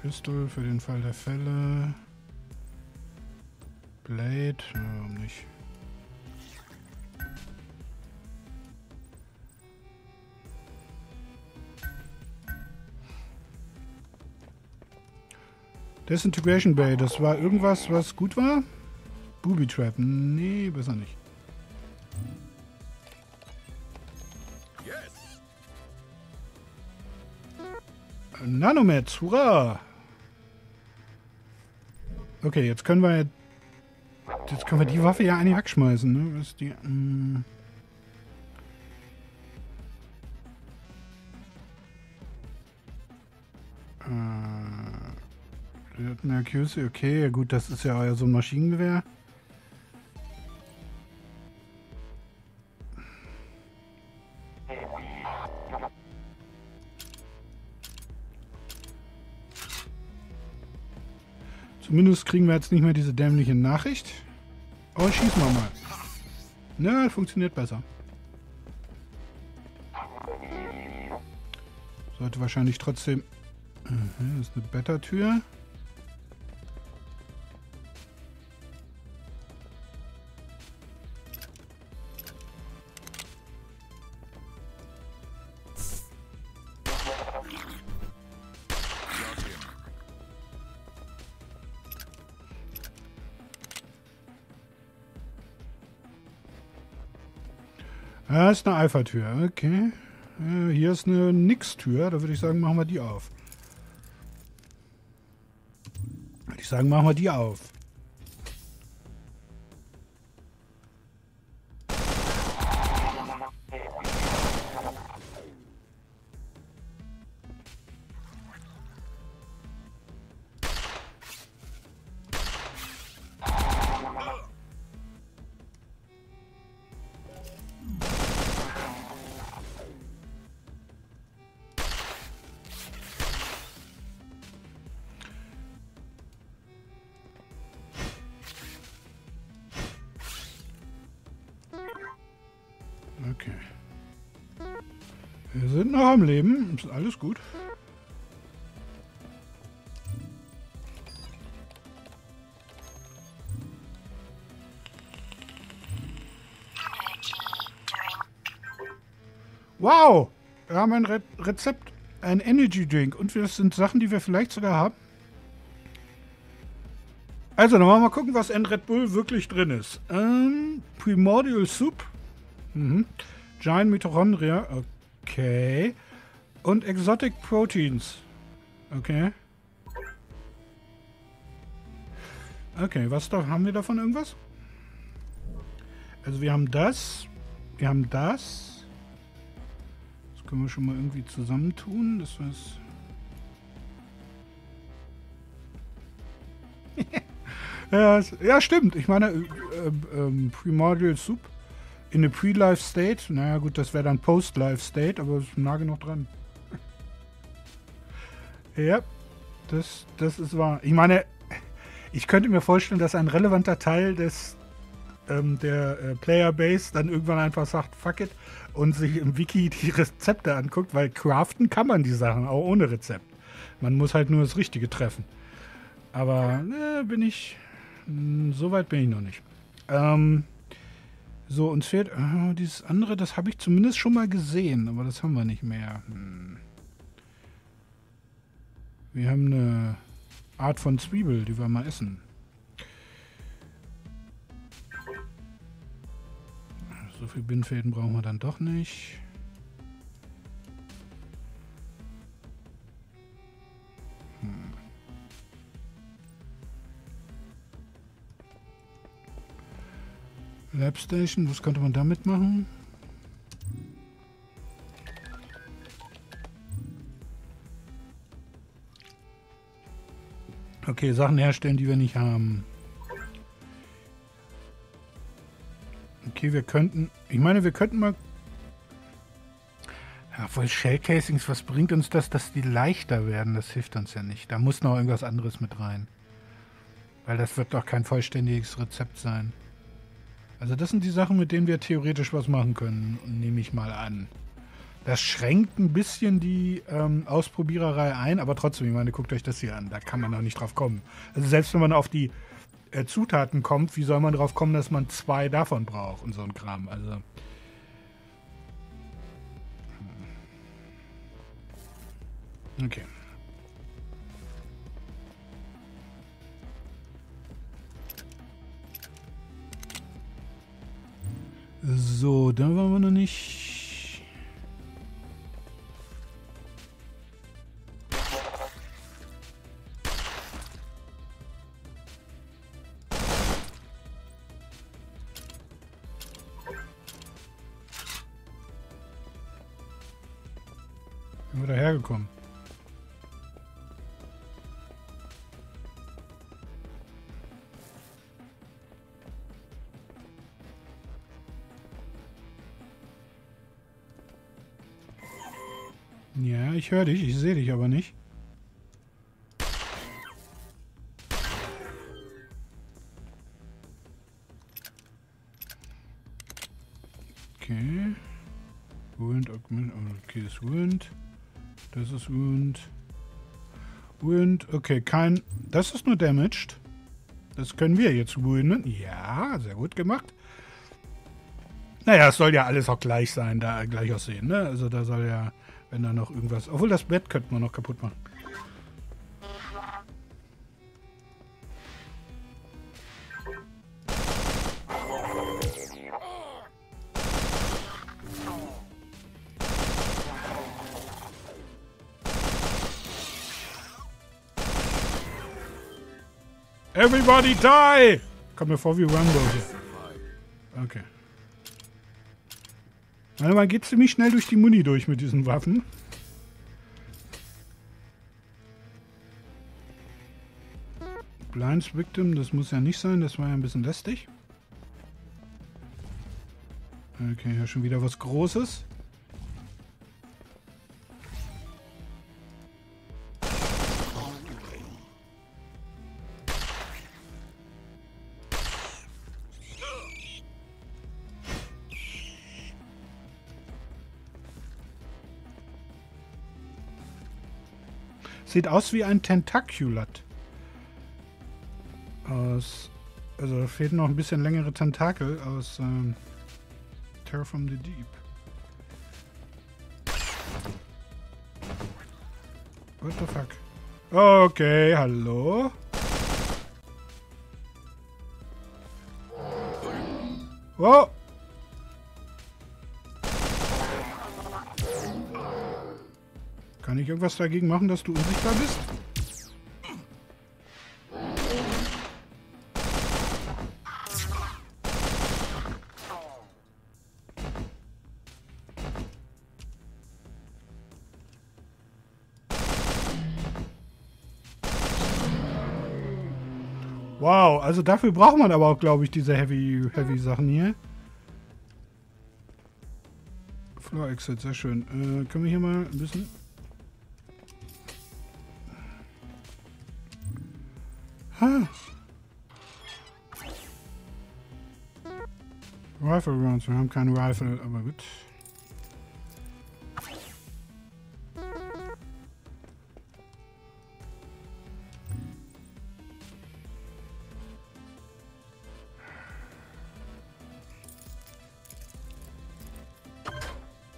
Pistol für den Fall der Fälle. Blade. Na, warum nicht? Disintegration Bay, das war irgendwas, was gut war? Booby Trap, nee, besser nicht. Yes. Nanomets, hurra! Okay, jetzt können wir jetzt können wir die Waffe ja an die Hack schmeißen, ne? Was die, mm. Okay, gut, das ist ja so ein Maschinengewehr. Zumindest kriegen wir jetzt nicht mehr diese dämliche Nachricht. Aber schießen wir mal. Na, funktioniert besser. Sollte wahrscheinlich trotzdem... Das ist eine Beta-Tür. Da ist eine Alpha-Tür, okay. Hier ist eine Nix-Tür, da würde ich sagen, machen wir die auf. Würde ich sagen, machen wir die auf. Wir sind noch am Leben, ist alles gut. Wow, wir haben ein Re Rezept, ein Energy Drink und das sind Sachen, die wir vielleicht sogar haben. Also, dann wollen wir mal gucken, was in Red Bull wirklich drin ist. Ähm, Primordial Soup, mhm. Giant Mitochondria, okay. Okay. Und Exotic Proteins. Okay. Okay, was da, haben wir davon irgendwas? Also wir haben das. Wir haben das. Das können wir schon mal irgendwie zusammentun. Das war's. ja, das, ja, stimmt. Ich meine, äh, äh, Primordial Soup. In a Pre-Life State? Naja gut, das wäre dann Post-Life State, aber ist nah genug dran. ja, das, das ist wahr. Ich meine, ich könnte mir vorstellen, dass ein relevanter Teil des ähm, der äh, Player-Base dann irgendwann einfach sagt, fuck it, und sich im Wiki die Rezepte anguckt, weil craften kann man die Sachen, auch ohne Rezept. Man muss halt nur das Richtige treffen. Aber äh, bin ich... Mh, so weit bin ich noch nicht. Ähm... So, uns fehlt... Oh, dieses andere, das habe ich zumindest schon mal gesehen, aber das haben wir nicht mehr. Hm. Wir haben eine Art von Zwiebel, die wir mal essen. So viel Bindfäden brauchen wir dann doch nicht. Hm. Labstation, was könnte man damit machen? Okay, Sachen herstellen, die wir nicht haben. Okay, wir könnten... Ich meine, wir könnten mal... Ja, wohl Shellcasings, was bringt uns das, dass die leichter werden? Das hilft uns ja nicht. Da muss noch irgendwas anderes mit rein. Weil das wird doch kein vollständiges Rezept sein. Also das sind die Sachen, mit denen wir theoretisch was machen können, nehme ich mal an. Das schränkt ein bisschen die ähm, Ausprobiererei ein, aber trotzdem, ich meine, guckt euch das hier an, da kann man noch nicht drauf kommen. Also selbst wenn man auf die äh, Zutaten kommt, wie soll man drauf kommen, dass man zwei davon braucht und so ein Kram, also... Okay. So, da waren wir noch nicht. Sind wir da hergekommen? Ja, ich höre dich, ich sehe dich aber nicht. Okay. Wound, Augment, okay, ist Wound. Das ist Wound. Wound, okay, kein... Das ist nur Damaged. Das können wir jetzt wounden. Ja, sehr gut gemacht. Naja, es soll ja alles auch gleich sein, da gleich aussehen, ne? Also da soll ja... Wenn da noch irgendwas... Obwohl, das Bett könnten wir noch kaputt machen. Everybody die! Kommt mir vor wie Rambo hier. Okay. Also man geht ziemlich schnell durch die Muni durch mit diesen Waffen. Blinds Victim, das muss ja nicht sein, das war ja ein bisschen lästig. Okay, ja schon wieder was Großes. Sieht aus wie ein Tentaculat. Aus, also fehlt noch ein bisschen längere Tentakel aus ähm, Terror from the Deep. What the fuck? Okay, hallo? Wow! Kann ich irgendwas dagegen machen, dass du unsichtbar bist? Wow, also dafür braucht man aber auch, glaube ich, diese Heavy, Heavy Sachen hier. Floor Exit, sehr schön. Äh, können wir hier mal ein bisschen... Ah. Rifle Rounds, wir haben keinen Rifle, aber gut.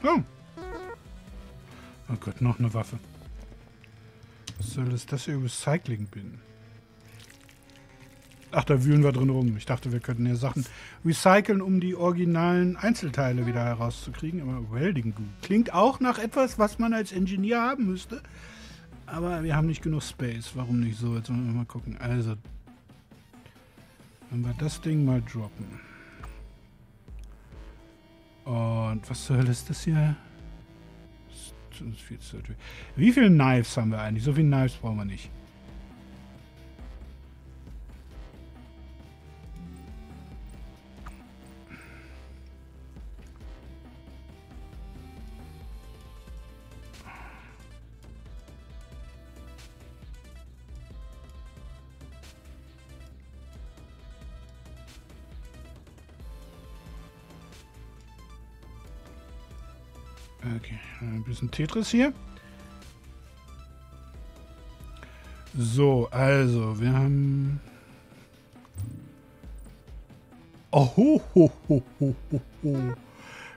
Oh. Oh Gott, noch eine Waffe. Was soll das, dass ich Recycling bin? Ach, da wühlen wir drin rum. Ich dachte, wir könnten hier Sachen recyceln, um die originalen Einzelteile wieder herauszukriegen. Aber Welding gut. Klingt auch nach etwas, was man als Ingenieur haben müsste. Aber wir haben nicht genug Space. Warum nicht so? Jetzt wollen wir mal gucken. Also, wenn wir das Ding mal droppen. Und was zur Hölle ist das hier? Wie viele Knives haben wir eigentlich? So viele Knives brauchen wir nicht. Okay, ein bisschen Tetris hier. So, also, wir haben... Oh, ho, ho, ho, ho, ho.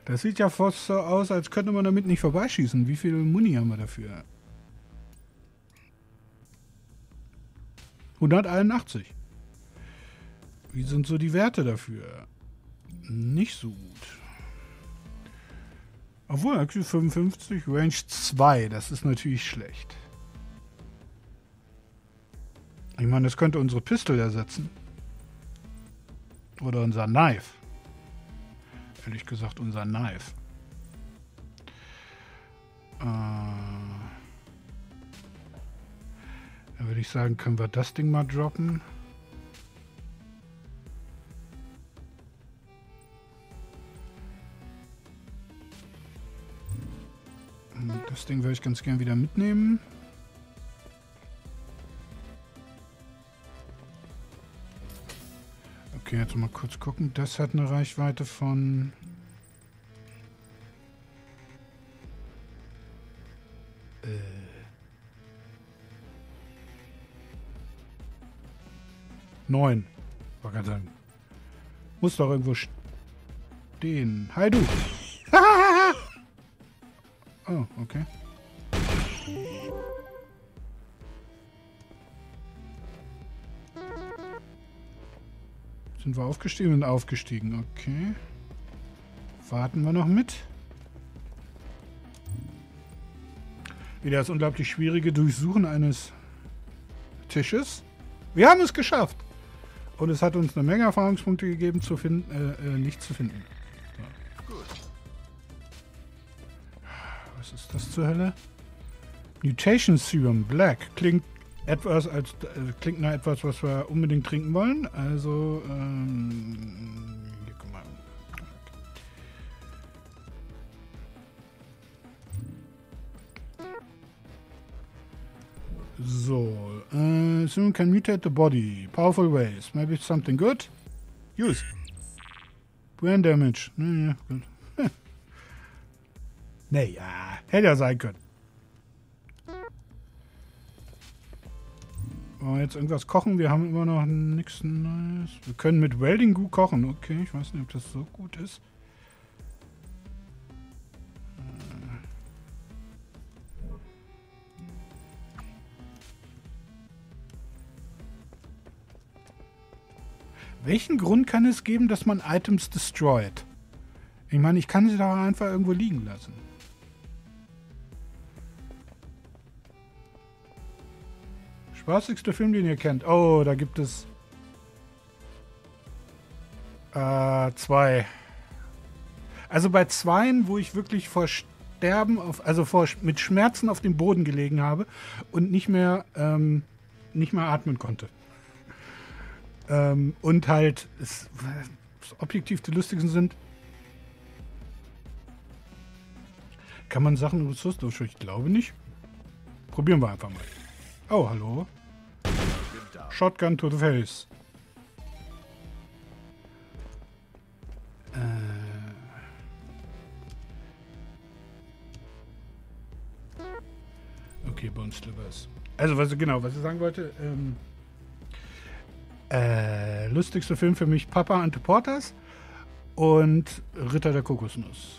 Das sieht ja fast so aus, als könnte man damit nicht vorbeischießen. Wie viel Muni haben wir dafür? hunderteinundachtzig. Wie sind so die Werte dafür? Nicht so gut. Obwohl, X fünfundfünfzig, Range zwei, das ist natürlich schlecht. Ich meine, das könnte unsere Pistole ersetzen. Oder unser Knife. Ehrlich gesagt, unser Knife. Äh, dann würde ich sagen, können wir das Ding mal droppen. Das Ding würde ich ganz gerne wieder mitnehmen. Okay, jetzt mal kurz gucken. Das hat eine Reichweite von... Äh... neun. War ganz lang. Muss doch irgendwo stehen. Hi, du! Oh, okay. Sind wir aufgestiegen und aufgestiegen, okay. Warten wir noch mit. Wieder das unglaublich schwierige Durchsuchen eines Tisches. Wir haben es geschafft! Und es hat uns eine Menge Erfahrungspunkte gegeben, zu finden, äh, äh, nicht zu finden. Was ist das zur Hölle? Mutation Serum Black. Klingt etwas als äh, klingt nach etwas, was wir unbedingt trinken wollen. Also, ähm, hier, guck mal. So, äh, soon can mutate the body. Powerful ways. Maybe it's something good. Use. Brain damage. Naja, gut. Naja, hätte ja sein können. Oh, jetzt irgendwas kochen? Wir haben immer noch nichts Neues. Wir können mit Welding gut kochen. Okay, ich weiß nicht, ob das so gut ist. Welchen Grund kann es geben, dass man Items destroyed? Ich meine, ich kann sie doch einfach irgendwo liegen lassen. Spaßigste Film, den ihr kennt. Oh, da gibt es äh, zwei. Also bei zweien, wo ich wirklich vor Sterben, auf, also vor, mit Schmerzen auf dem Boden gelegen habe und nicht mehr, ähm, nicht mehr atmen konnte. Ähm, und halt, es, was objektiv die lustigsten sind, kann man Sachen ressourcenlos? Ich glaube nicht. Probieren wir einfach mal. Oh, hallo. Shotgun to the face. Äh. Okay, Bone Slivers. Also, was, genau, was ich sagen wollte. Ähm, äh, lustigster Film für mich: Papa Ante Portas und Ritter der Kokosnuss.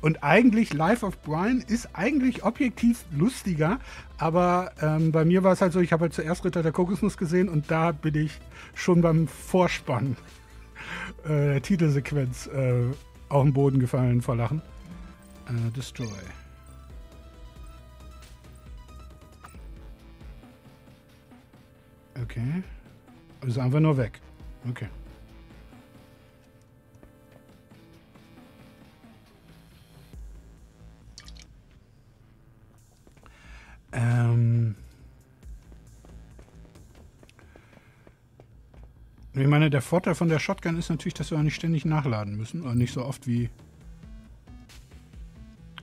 Und eigentlich Life of Brian ist eigentlich objektiv lustiger, aber ähm, bei mir war es halt so, ich habe halt zuerst Ritter der Kokosnuss gesehen und da bin ich schon beim Vorspann äh, der Titelsequenz äh, auf den Boden gefallen vor Lachen. Äh, Destroy. Okay. Also einfach nur weg. Okay. Ähm ich meine, der Vorteil von der Shotgun ist natürlich, dass wir auch nicht ständig nachladen müssen. Oder nicht so oft wie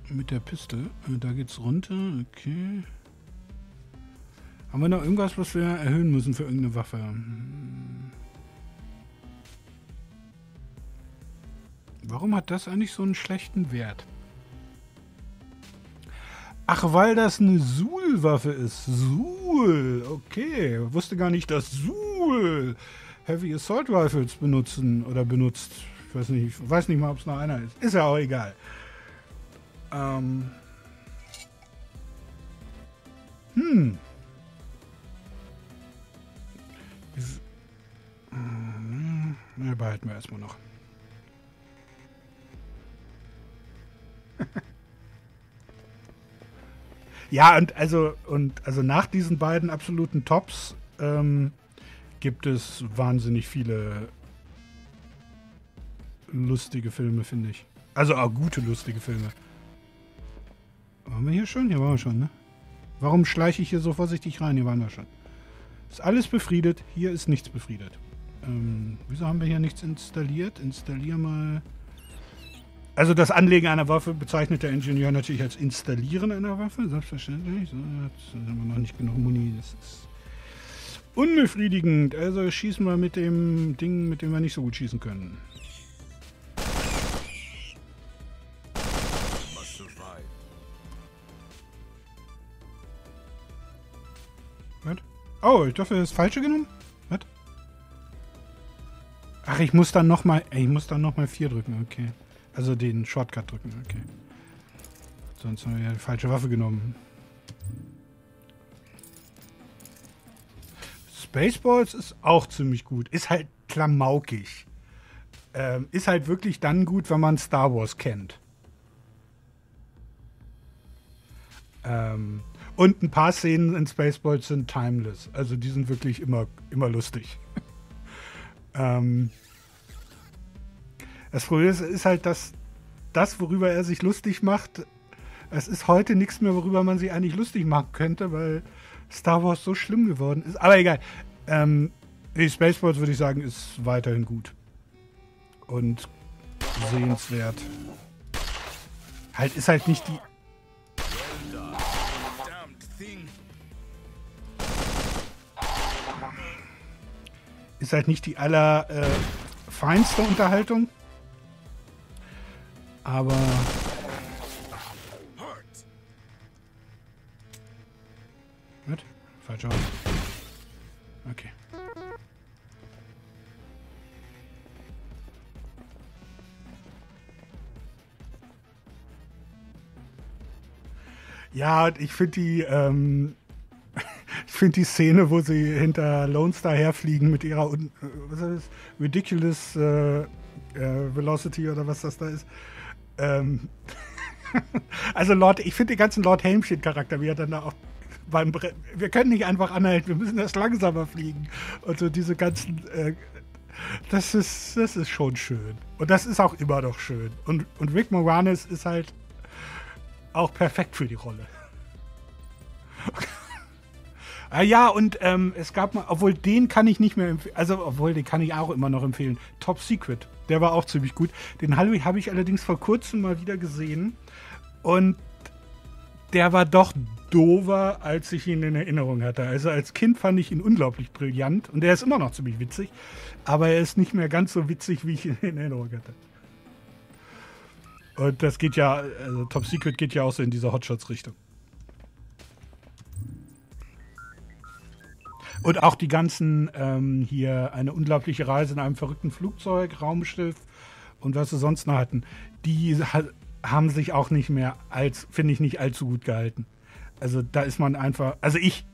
mit der Pistole. Da geht's runter. Okay. Haben wir noch irgendwas, was wir erhöhen müssen für irgendeine Waffe? Warum hat das eigentlich so einen schlechten Wert? Ach, weil das eine Suhl-Waffe ist. Suhl. Okay. Wusste gar nicht, dass Suhl Heavy Assault Rifles benutzen oder benutzt. Ich weiß nicht, ich weiß nicht mal, ob es noch einer ist. Ist ja auch egal. Ähm. Hm. Na, behalten wir erstmal noch. Ja, und also, und also nach diesen beiden absoluten Tops ähm, gibt es wahnsinnig viele lustige Filme, finde ich. Also auch gute lustige Filme. Waren wir hier schon? Hier waren wir schon, ne? Warum schleiche ich hier so vorsichtig rein? Hier waren wir schon. Ist alles befriedet, hier ist nichts befriedet. Ähm, wieso haben wir hier nichts installiert? Installier mal Also das Anlegen einer Waffe bezeichnet der Ingenieur natürlich als Installieren einer Waffe, selbstverständlich. So, jetzt haben wir noch nicht genug Muni, das ist unbefriedigend. Also schießen wir mit dem Ding, mit dem wir nicht so gut schießen können. Was? Oh, ich dachte, das Falsche genommen? Was? Ach, ich muss dann nochmal, ich muss dann nochmal vier drücken, okay. Also den Shortcut drücken, okay. Sonst haben wir ja die falsche Waffe genommen. Spaceballs ist auch ziemlich gut. Ist halt klamaukig. Ähm, ist halt wirklich dann gut, wenn man Star Wars kennt. Ähm, und ein paar Szenen in Spaceballs sind timeless. Also die sind wirklich immer, immer lustig. ähm... Das Problem ist, ist halt, dass das, worüber er sich lustig macht, es ist heute nichts mehr, worüber man sich eigentlich lustig machen könnte, weil Star Wars so schlimm geworden ist. Aber egal. Ähm, die Spaceballs, würde ich sagen, ist weiterhin gut. Und sehenswert. Halt, ist halt nicht die... Ist halt nicht die aller... Äh, feinste Unterhaltung. Aber was? Falsch aus. Okay. Ja, ich finde die ähm, ich finde die Szene, wo sie hinter Lone Star herfliegen mit ihrer un was ist das? Ridiculous äh, äh, Velocity oder was das da ist. Ähm also Lord, ich finde den ganzen Lord Helmchen-Charakter, wie er dann da auch beim Bre wir können nicht einfach anhalten, wir müssen erst langsamer fliegen. Und so diese ganzen, äh, das ist, das ist schon schön. Und das ist auch immer noch schön. Und, und Rick Moranis ist halt auch perfekt für die Rolle. Ah ja, und ähm, es gab mal, obwohl den kann ich nicht mehr empfehlen, also obwohl den kann ich auch immer noch empfehlen, Top Secret, der war auch ziemlich gut. Den habe ich allerdings vor kurzem mal wieder gesehen und der war doch doofer, als ich ihn in Erinnerung hatte. Also als Kind fand ich ihn unglaublich brillant und der ist immer noch ziemlich witzig, aber er ist nicht mehr ganz so witzig, wie ich ihn in Erinnerung hatte. Und das geht ja, also Top Secret geht ja auch so in diese Hotshots-Richtung. Und auch die ganzen, ähm, hier eine unglaubliche Reise in einem verrückten Flugzeug, Raumschiff und was sie sonst noch hatten, die ha haben sich auch nicht mehr, als finde ich, nicht allzu gut gehalten. Also da ist man einfach, also ich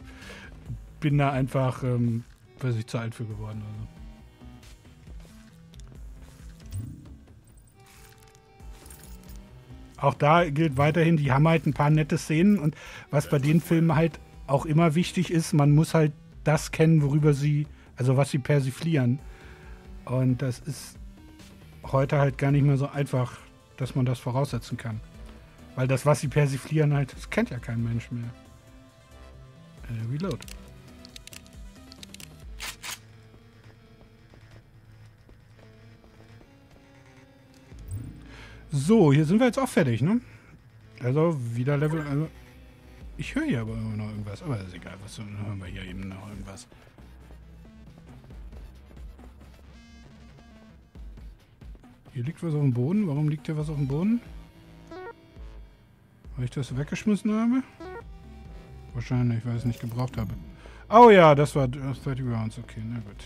bin da einfach, ähm, weiß ich, zu alt für geworden. Also. Auch da gilt weiterhin, die haben halt ein paar nette Szenen und was bei den Filmen halt auch immer wichtig ist, man muss halt das kennen, worüber sie, also was sie persiflieren. Und das ist heute halt gar nicht mehr so einfach, dass man das voraussetzen kann. Weil das, was sie persiflieren, halt, das kennt ja kein Mensch mehr. Äh, reload. So, hier sind wir jetzt auch fertig, ne? Also wieder Level... Also ich höre hier aber immer noch irgendwas, aber ist egal, was hören wir hier eben noch irgendwas. Hier liegt was auf dem Boden. Warum liegt hier was auf dem Boden? Weil ich das weggeschmissen habe? Wahrscheinlich, weil ich es nicht gebraucht habe. Oh ja, das war dreißig Rounds. Okay, na gut.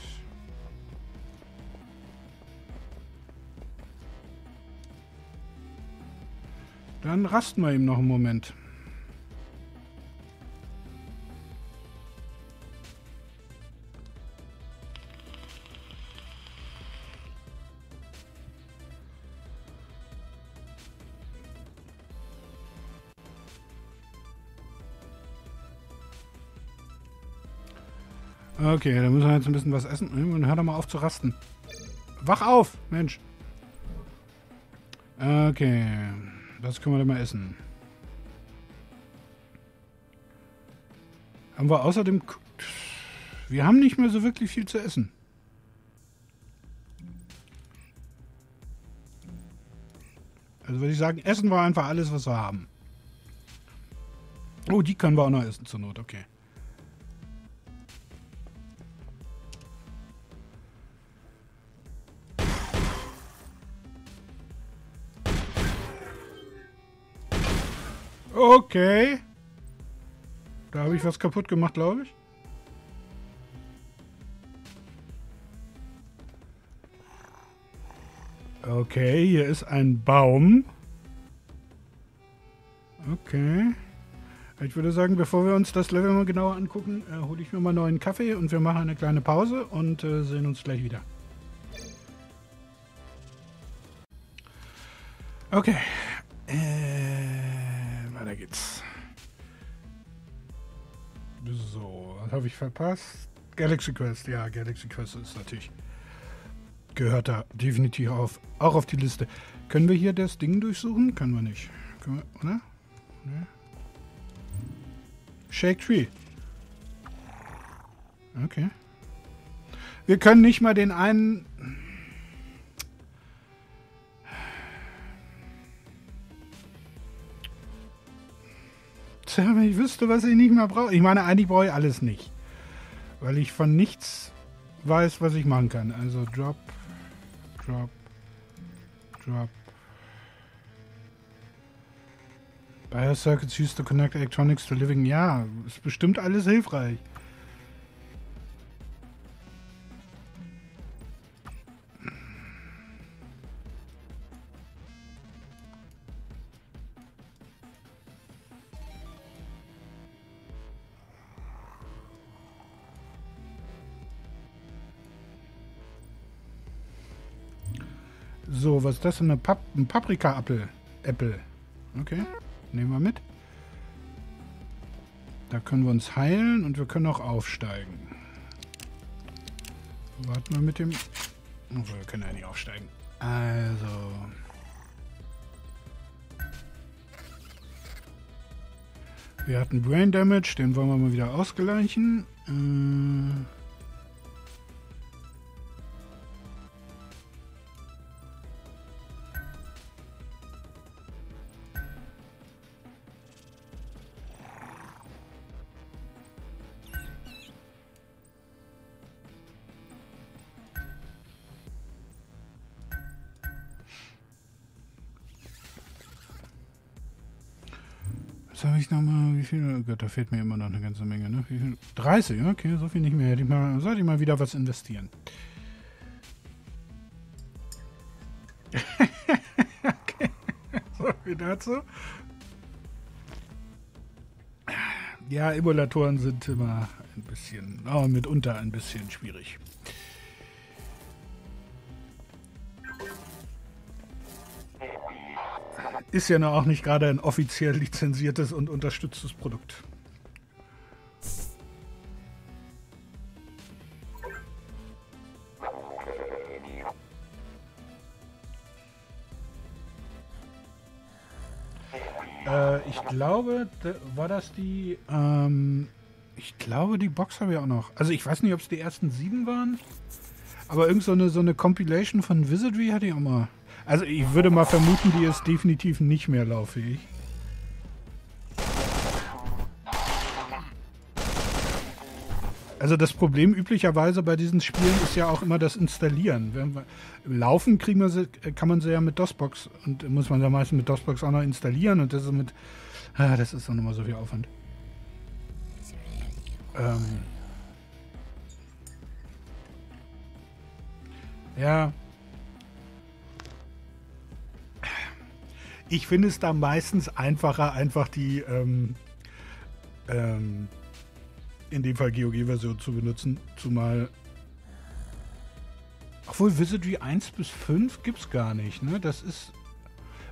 Dann rasten wir eben noch einen Moment. Okay, dann müssen wir jetzt ein bisschen was essen und hör doch mal auf zu rasten. Wach auf, Mensch! Okay, das können wir dann mal essen. Haben wir außerdem... Wir haben nicht mehr so wirklich viel zu essen. Also würde ich sagen, Essen war einfach alles, was wir haben. Oh, die können wir auch noch essen zur Not, okay. Okay. Da habe ich was kaputt gemacht, glaube ich. Okay, hier ist ein Baum. Okay. Ich würde sagen, bevor wir uns das Level mal genauer angucken, äh, hole ich mir mal neuen Kaffee und wir machen eine kleine Pause und äh, sehen uns gleich wieder. Okay. Äh, weiter geht's. So, was habe ich verpasst? Galaxy Quest, ja, Galaxy Quest ist natürlich... Gehört da definitiv auf, auch auf die Liste. Können wir hier das Ding durchsuchen? Können wir nicht. Können wir, oder? Nee. Shake Tree. Okay. Wir können nicht mal den einen... Ich wüsste, was ich nicht mehr brauche. Ich meine, eigentlich brauche ich alles nicht. Weil ich von nichts weiß, was ich machen kann. Also Drop... Drop, drop. Bio-Circuits used to connect electronics to living. Ja, ist bestimmt alles hilfreich. So, was ist das? Eine Pap ein Paprika-Apfel. Apple. Okay, nehmen wir mit. Da können wir uns heilen und wir können auch aufsteigen. Warten wir mit dem... Obwohl, wir können ja nicht aufsteigen. Also... Wir hatten Brain Damage, den wollen wir mal wieder ausgleichen. Äh... Habe ich noch mal, wie viel? Oh Gott, da fehlt mir immer noch eine ganze Menge, ne? Wie viel? dreißig, okay, so viel nicht mehr. Hätte ich mal, sollte ich mal wieder was investieren. Okay, so viel dazu. Ja, Emulatoren sind immer ein bisschen, oh, mitunter ein bisschen schwierig. Ist ja auch nicht gerade ein offiziell lizenziertes und unterstütztes Produkt. Äh, ich glaube, war das die... Ähm, ich glaube, die Box habe ich auch noch. Also ich weiß nicht, ob es die ersten sieben waren. Aber irgend so eine, so eine Compilation von Wizardry hatte ich auch mal. Also ich würde mal vermuten, die ist definitiv nicht mehr lauffähig. Also das Problem üblicherweise bei diesen Spielen ist ja auch immer das Installieren. Wenn wir, laufen kriegen wir sie, kann man sie ja mit DOSBox und muss man ja meistens mit DOSBox auch noch installieren und das ist mit... Ah, das ist doch nochmal so viel Aufwand. Ähm ja... Ich finde es da meistens einfacher, einfach die, ähm, ähm, in dem Fall G O G-Version zu benutzen, zumal, obwohl Wizardry eins bis fünf gibt es gar nicht, ne, das ist,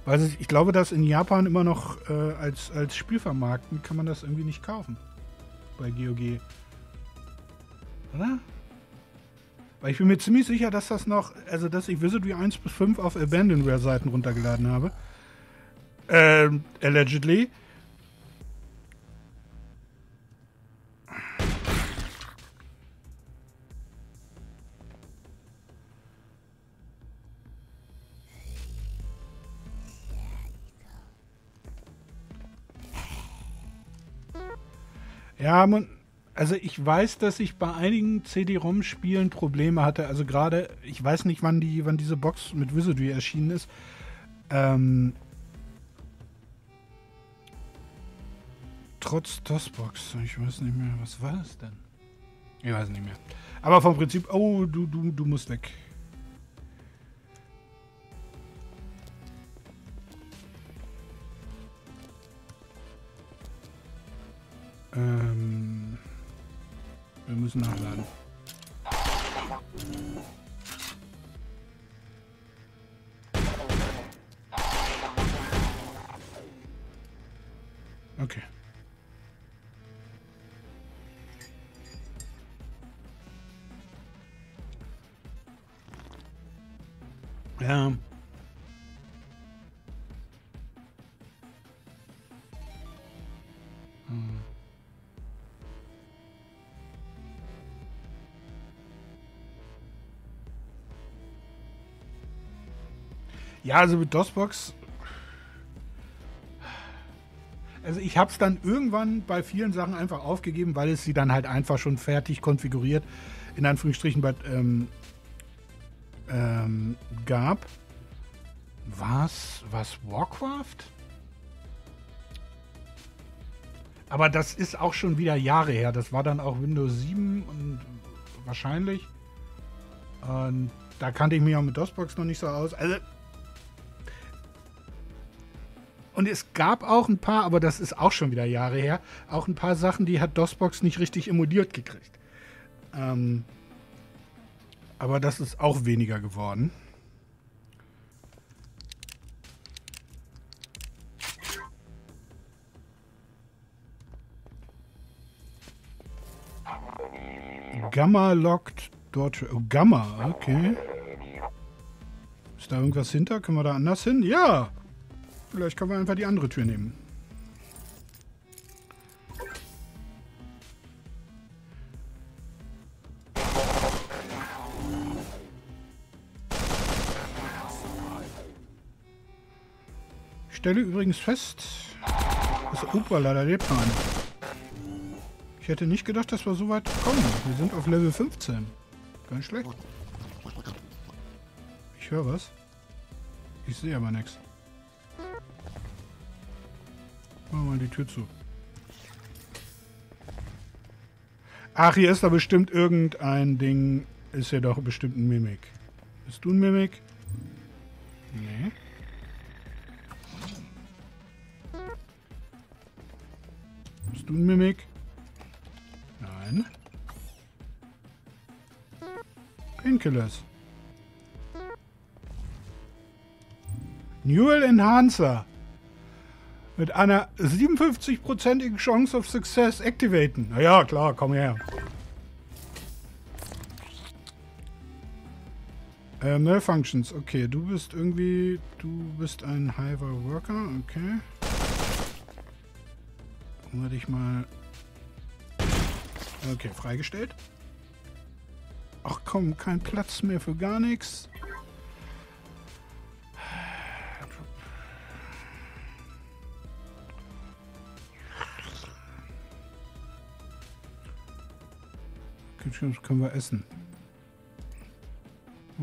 weiß ich, ich glaube, das in Japan immer noch äh, als, als Spiel vermarkten, kann man das irgendwie nicht kaufen, bei G O G, oder? Weil ich bin mir ziemlich sicher, dass das noch, also dass ich Wizardry eins bis fünf auf Abandonware-Seiten runtergeladen habe. Ähm, allegedly. Ja, man, also ich weiß, dass ich bei einigen C D-ROM-Spielen Probleme hatte. Also gerade, ich weiß nicht, wann, die, wann diese Box mit Wizardry erschienen ist. Ähm, trotz DOS-Box, ich weiß nicht mehr, was war das denn? Ich weiß nicht mehr. Aber vom Prinzip, oh, du, du, du musst weg. Ähm, wir müssen nachladen. Okay. Ja. Ja, also mit DOSBox, also ich habe es dann irgendwann bei vielen Sachen einfach aufgegeben, weil es sie dann halt einfach schon fertig konfiguriert, in Anführungsstrichen, bei, ähm, ähm, gab. Was? Was? Warcraft? Aber das ist auch schon wieder Jahre her. Das war dann auch Windows sieben und wahrscheinlich. Und da kannte ich mich auch mit DOSBox noch nicht so aus. Also... Und es gab auch ein paar, aber das ist auch schon wieder Jahre her, auch ein paar Sachen, die hat DOSBox nicht richtig emuliert gekriegt. Ähm, aber das ist auch weniger geworden. Gamma lockt dort. Oh, Gamma, okay. Ist da irgendwas hinter? Können wir da anders hin? Ja! Vielleicht können wir einfach die andere Tür nehmen. Ich stelle übrigens fest, dass der Opa leider lebt. Ich hätte nicht gedacht, dass wir so weit kommen. Wir sind auf Level fünfzehn. Ganz schlecht. Ich höre was. Ich sehe aber nichts. Machen wir mal die Tür zu. Ach, hier ist da bestimmt irgendein Ding. Ist ja doch bestimmt ein Mimik. Bist du ein Mimik? Nee. Bist du ein Mimik? Nein. Painkillers. Neural Enhancer. Mit einer siebenundfünfzig prozentigen Chance auf Success activaten. Na ja, klar, komm her. Ähm, neue Functions. Okay, du bist irgendwie... Du bist ein Hiver Worker. Okay. Gucken wir dich mal... Okay, freigestellt. Ach komm, kein Platz mehr für gar nichts. Das können wir essen.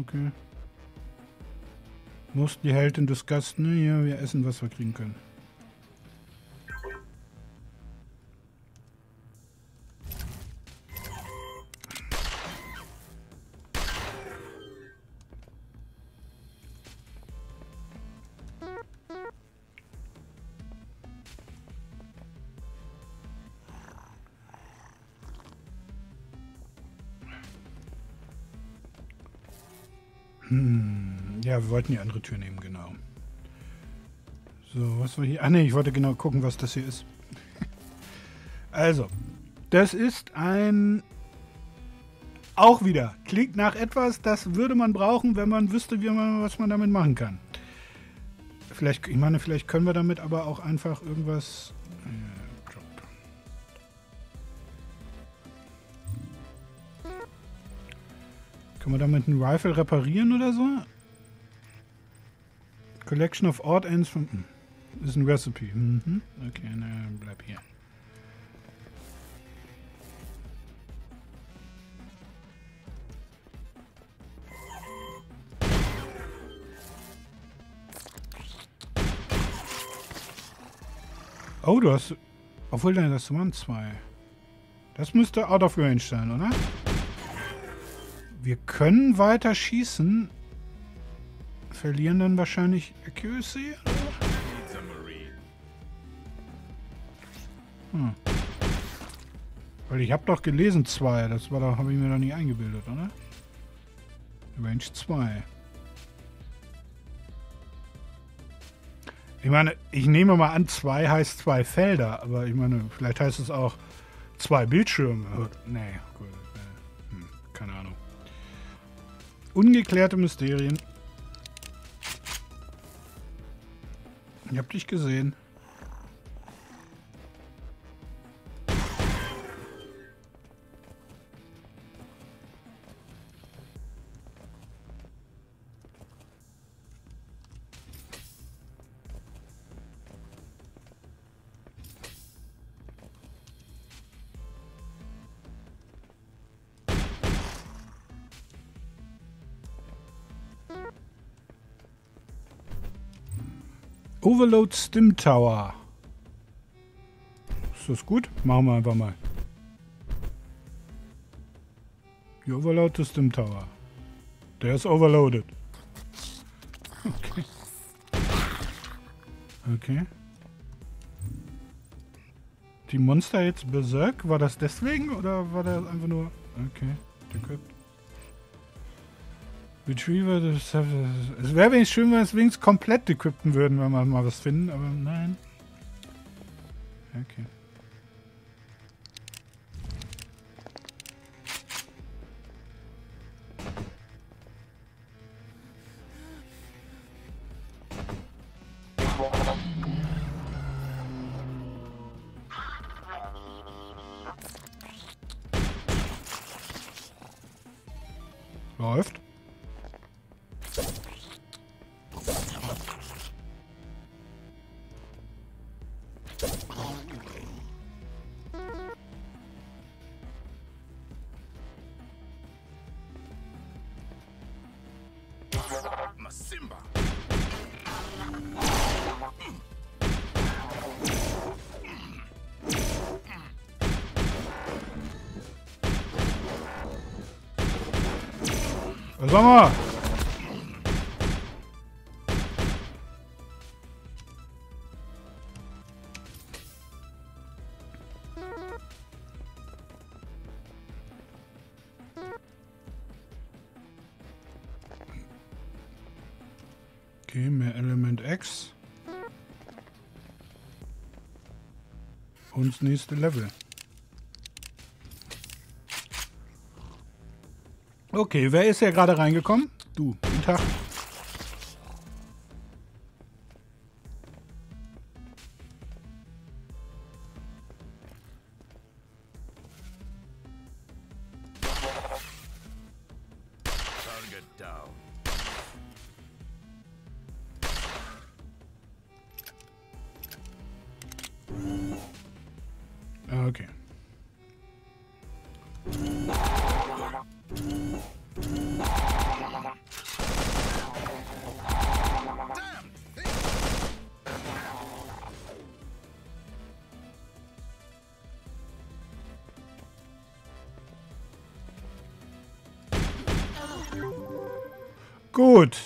Okay. Muss die Heldin des Gastes, ne? Ja, wir essen, was wir kriegen können. Ja, wir wollten die andere Tür nehmen, genau. So, was war hier? Ah ne, ich wollte genau gucken, was das hier ist. Also, das ist ein... Auch wieder. Klingt nach etwas, das würde man brauchen, wenn man wüsste, wie man, was man damit machen kann. Vielleicht, ich meine, vielleicht können wir damit aber auch einfach irgendwas... Können wir damit einen Rifle reparieren oder so? Collection of Odd Ends from... Das ist ein Recipe. Mhm. Okay, na, bleib hier. Oh, du hast... Obwohl, nein, das waren zwei. Das müsste out of range sein, oder? Wir können weiter schießen. Verlieren dann wahrscheinlich Accuracy, oder? Hm. Weil ich habe doch gelesen zwei. Das war doch, habe ich mir doch nicht eingebildet, oder? Range zwei. Ich meine, ich nehme mal an, zwei heißt zwei Felder, aber ich meine, vielleicht heißt es auch zwei Bildschirme. Gut. Nee, gut. Hm, keine Ahnung. Ungeklärte Mysterien. Ich hab dich gesehen. Overload Stim Tower. Ist das gut? Machen wir einfach mal. Die Overload Stim Tower. Der ist overloaded. Okay. Okay. Die Monster jetzt berserk? War das deswegen oder war das einfach nur... Okay. Retriever, das, das, es wäre wenigstens schön, wenn wir es wenigstens komplett equippen würden, wenn wir mal was finden, aber nein. Okay. Läuft. Sag mal! Okay, mehr Element X. Und das nächste Level. Okay, wer ist ja gerade reingekommen? Du, guten Tag. Okay. Gut.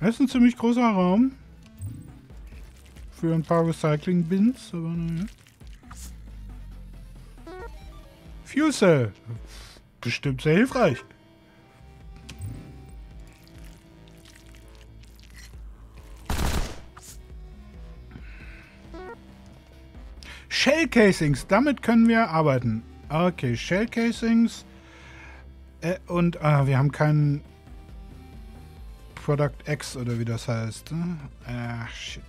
Das ist ein ziemlich großer Raum. Für ein paar Recycling-Bins, aber naja. Fuel Cell. Bestimmt sehr hilfreich. Shellcasings, damit können wir arbeiten. Okay, Shellcasings. Äh, und ah, wir haben keinen Product X oder wie das heißt. Ach, shit.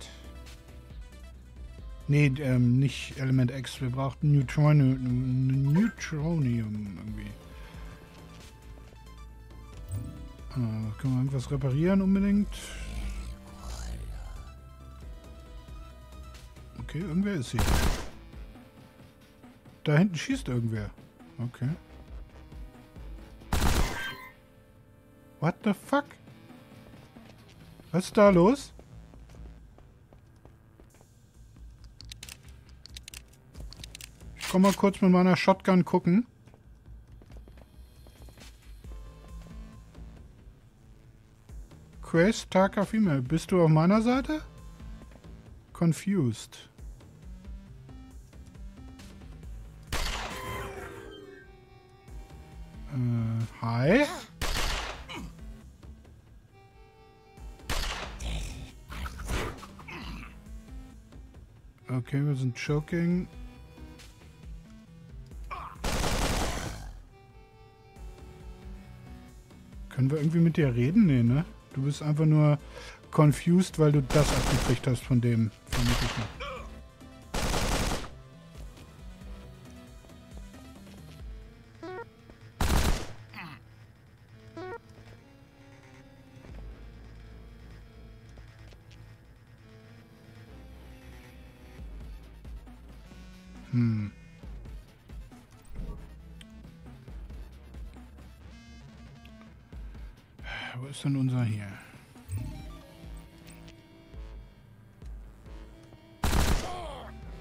Nee, ähm, nicht Element X. Wir brauchten Neutronium, Neutronium irgendwie. Ah, können wir irgendwas reparieren unbedingt? Okay, irgendwer ist hier. Da hinten schießt irgendwer. Okay. What the fuck? Was ist da los? Ich komm mal kurz mit meiner Shotgun gucken. Grace Taka Female, bist du auf meiner Seite? Confused. Äh, hi. Okay, wir sind choking. Können wir irgendwie mit dir reden? Nee, ne? Du bist einfach nur confused, weil du das abgekriegt hast von dem. Von dem Hm. Wo ist denn unser hier?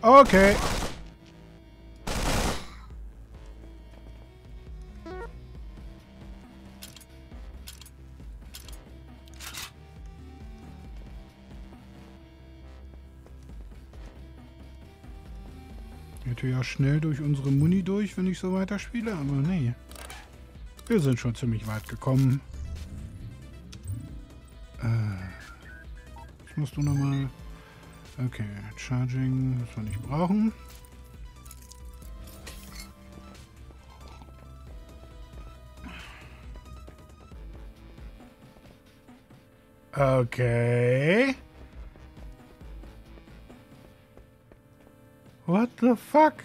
Okay. Hätte ja schnell durch unsere Muni durch, wenn ich so weiterspiele, aber nee. Wir sind schon ziemlich weit gekommen. Ich muss nur nochmal... Okay, Charging, was wir nicht brauchen. Okay. What the fuck?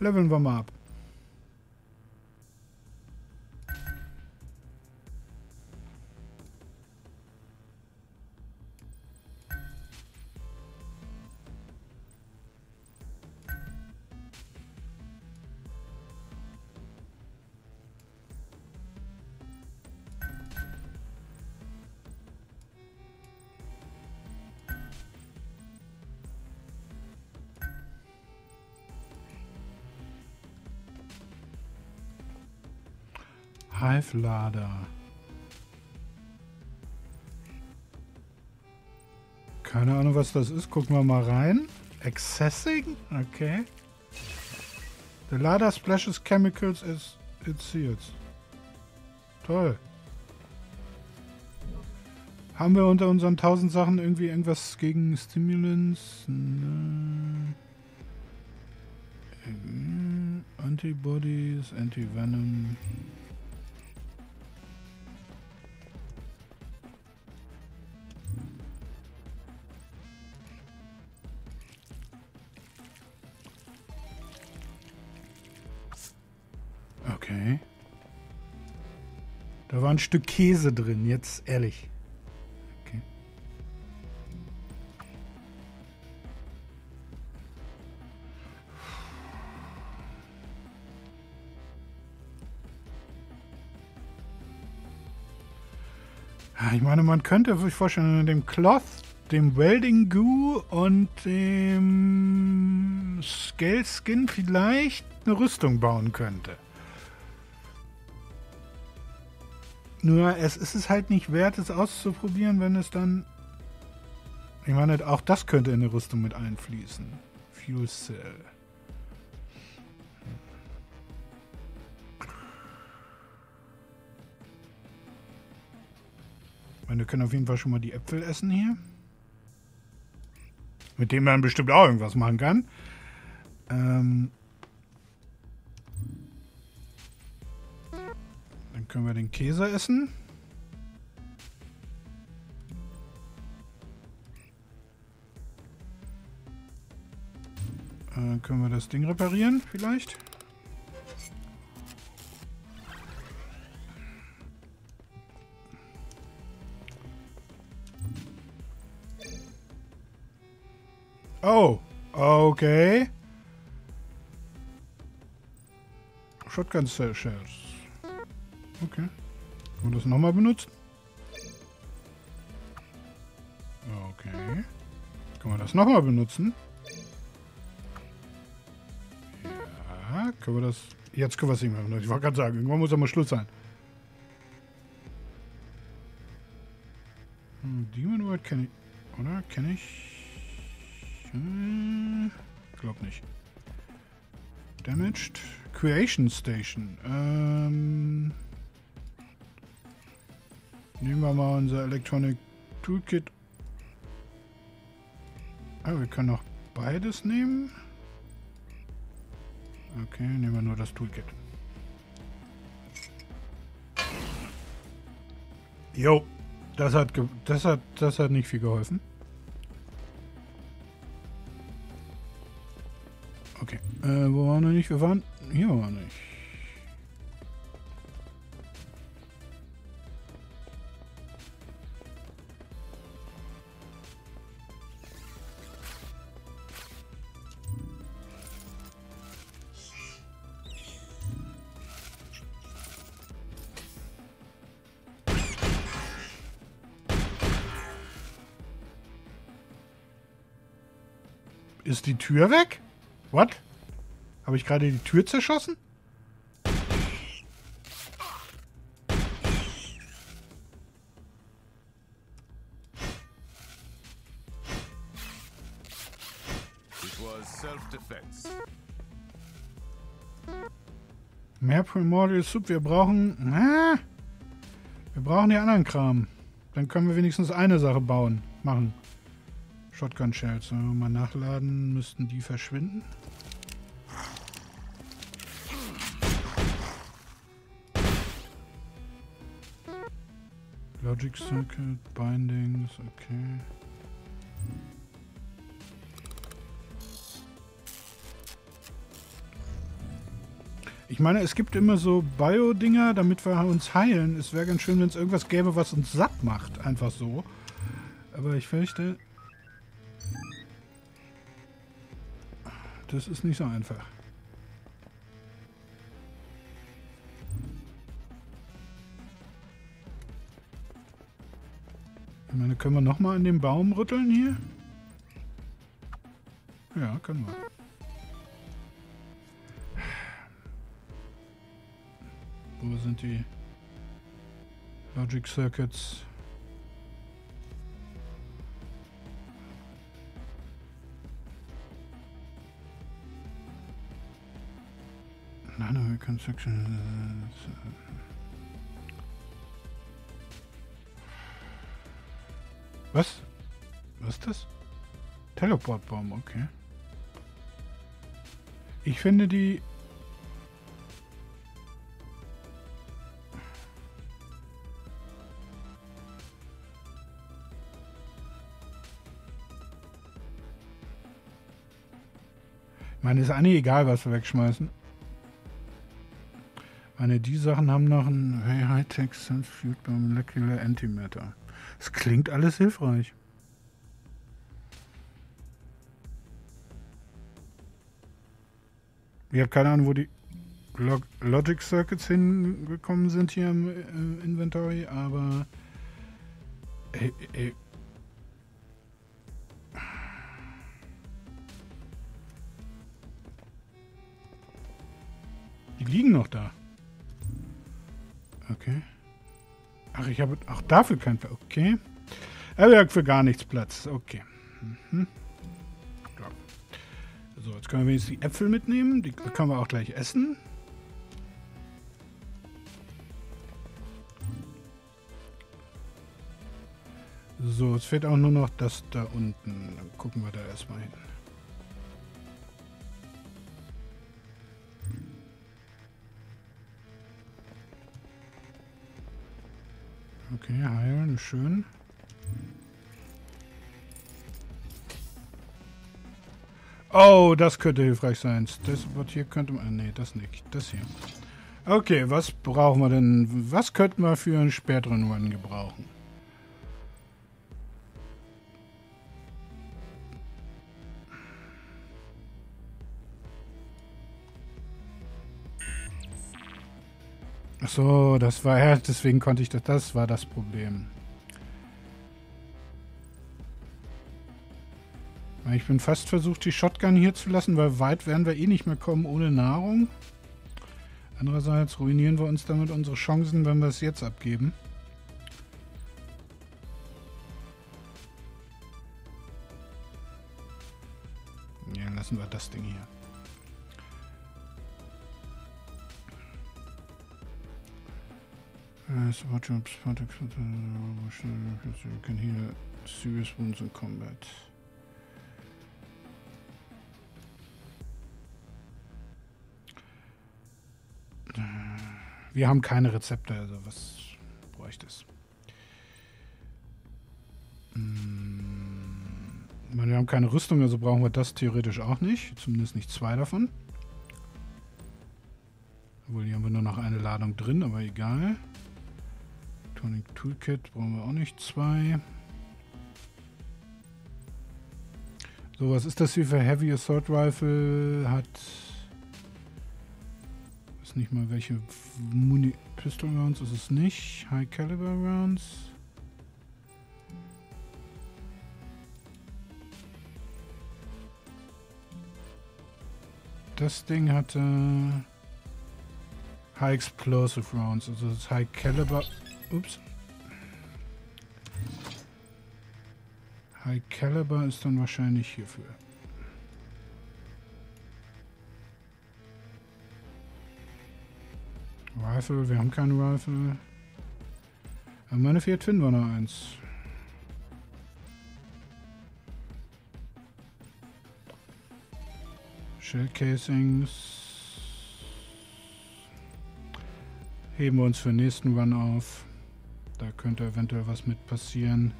Leveln wir mal ab. Lader. Keine Ahnung, was das ist. Gucken wir mal rein. Accessing? Okay. The Lader splashes chemicals as it seals. Toll. Haben wir unter unseren tausend Sachen irgendwie irgendwas gegen Stimulants? Ne. Antibodies, Antivenom. Da war ein Stück Käse drin, jetzt ehrlich. Okay. Ich meine, man könnte sich vorstellen, mit dem Cloth, dem Welding Goo und dem Scale Skin vielleicht eine Rüstung bauen könnte. Nur es ist es halt nicht wert, es auszuprobieren, wenn es dann... Ich meine, auch das könnte in die Rüstung mit einfließen. Fuel Cell. Ich meine, wir können auf jeden Fall schon mal die Äpfel essen hier. Mit denen man bestimmt auch irgendwas machen kann. Ähm... Können wir den Käse essen? Äh, können wir das Ding reparieren, vielleicht? Oh, okay. Shotgun Shells. Okay. Und das nochmal benutzt. Okay. Können wir das nochmal benutzen? Ja, können wir das... Jetzt können wir es nicht mehr benutzen. Ich wollte gerade sagen, irgendwann muss doch mal Schluss sein. Demon World kenne ich... Oder? Kenne ich... Hm, glaub nicht. Damaged. Creation Station. Ähm... Nehmen wir mal unser Electronic Toolkit. Ah, wir können auch beides nehmen. Okay, nehmen wir nur das Toolkit. Jo, das hat, das hat, das hat nicht viel geholfen. Okay, äh, wo waren wir nicht? Wir waren, hier waren wir nicht. Ist die Tür weg? What? Habe ich gerade die Tür zerschossen? It was self-defense. Mehr Primordial Soup. Wir brauchen... Na, wir brauchen den anderen Kram. Dann können wir wenigstens eine Sache bauen. Machen. Shotgun Shells. Wenn wir mal nachladen, müssten die verschwinden. Logic Circuit, Bindings, okay. Ich meine, es gibt immer so Bio-Dinger, damit wir uns heilen. Es wäre ganz schön, wenn es irgendwas gäbe, was uns satt macht. Einfach so. Aber ich fürchte... Das ist nicht so einfach. Ich meine, können wir nochmal an dem Baum rütteln hier? Ja, können wir. Wo sind die Logic Circuits? Construction. Was? Was ist das? Teleportbaum, okay. Ich finde die... Ich meine, ist eigentlich egal, was wir wegschmeißen. Eine, die Sachen haben noch ein hey, Hightech Sense Molecular Antimatter. Das klingt alles hilfreich. Ich habe keine Ahnung, wo die Log Logic Circuits hingekommen sind hier im äh, Inventory, aber ey, ey. Die liegen noch da. Okay. Ach, ich habe auch dafür keinen... Okay. Er hat für gar nichts Platz. Okay. Mhm. So, jetzt können wir jetzt die Äpfel mitnehmen. Die können wir auch gleich essen. So, es fehlt auch nur noch das da unten. Dann gucken wir da erstmal hin. Okay, heilen, schön. Oh, das könnte hilfreich sein. Das hier könnte man... Nee, das nicht. Das hier. Okay, was brauchen wir denn? Was könnten wir für einen späteren Run gebrauchen? so, das war ja, deswegen konnte ich das, das war das Problem. Ich bin fast versucht, die Shotgun hier zu lassen, weil weit werden wir eh nicht mehr kommen ohne Nahrung. Andererseits ruinieren wir uns damit unsere Chancen, wenn wir es jetzt abgeben. Ja, dann lassen wir das Ding hier. You can heal serious wounds in combat. Wir haben keine Rezepte, also was bräuchte es? Hm, wir haben keine Rüstung, also brauchen wir das theoretisch auch nicht. Zumindest nicht zwei davon. Obwohl, hier haben wir nur noch eine Ladung drin, aber egal. Tonic Toolkit brauchen wir auch nicht zwei. So, was ist das hier für Heavy Assault Rifle? Hat... nicht mal welche Muni Pistol Rounds ist es nicht. High Caliber Rounds. Das Ding hatte High Explosive Rounds, also das High Caliber. Ups. High Caliber ist dann wahrscheinlich hierfür. Rifle, wir haben keine Rifle. Aber meine Fiat finden wir noch eins. Shellcasings. Heben wir uns für den nächsten Run auf. Da könnte eventuell was mit passieren.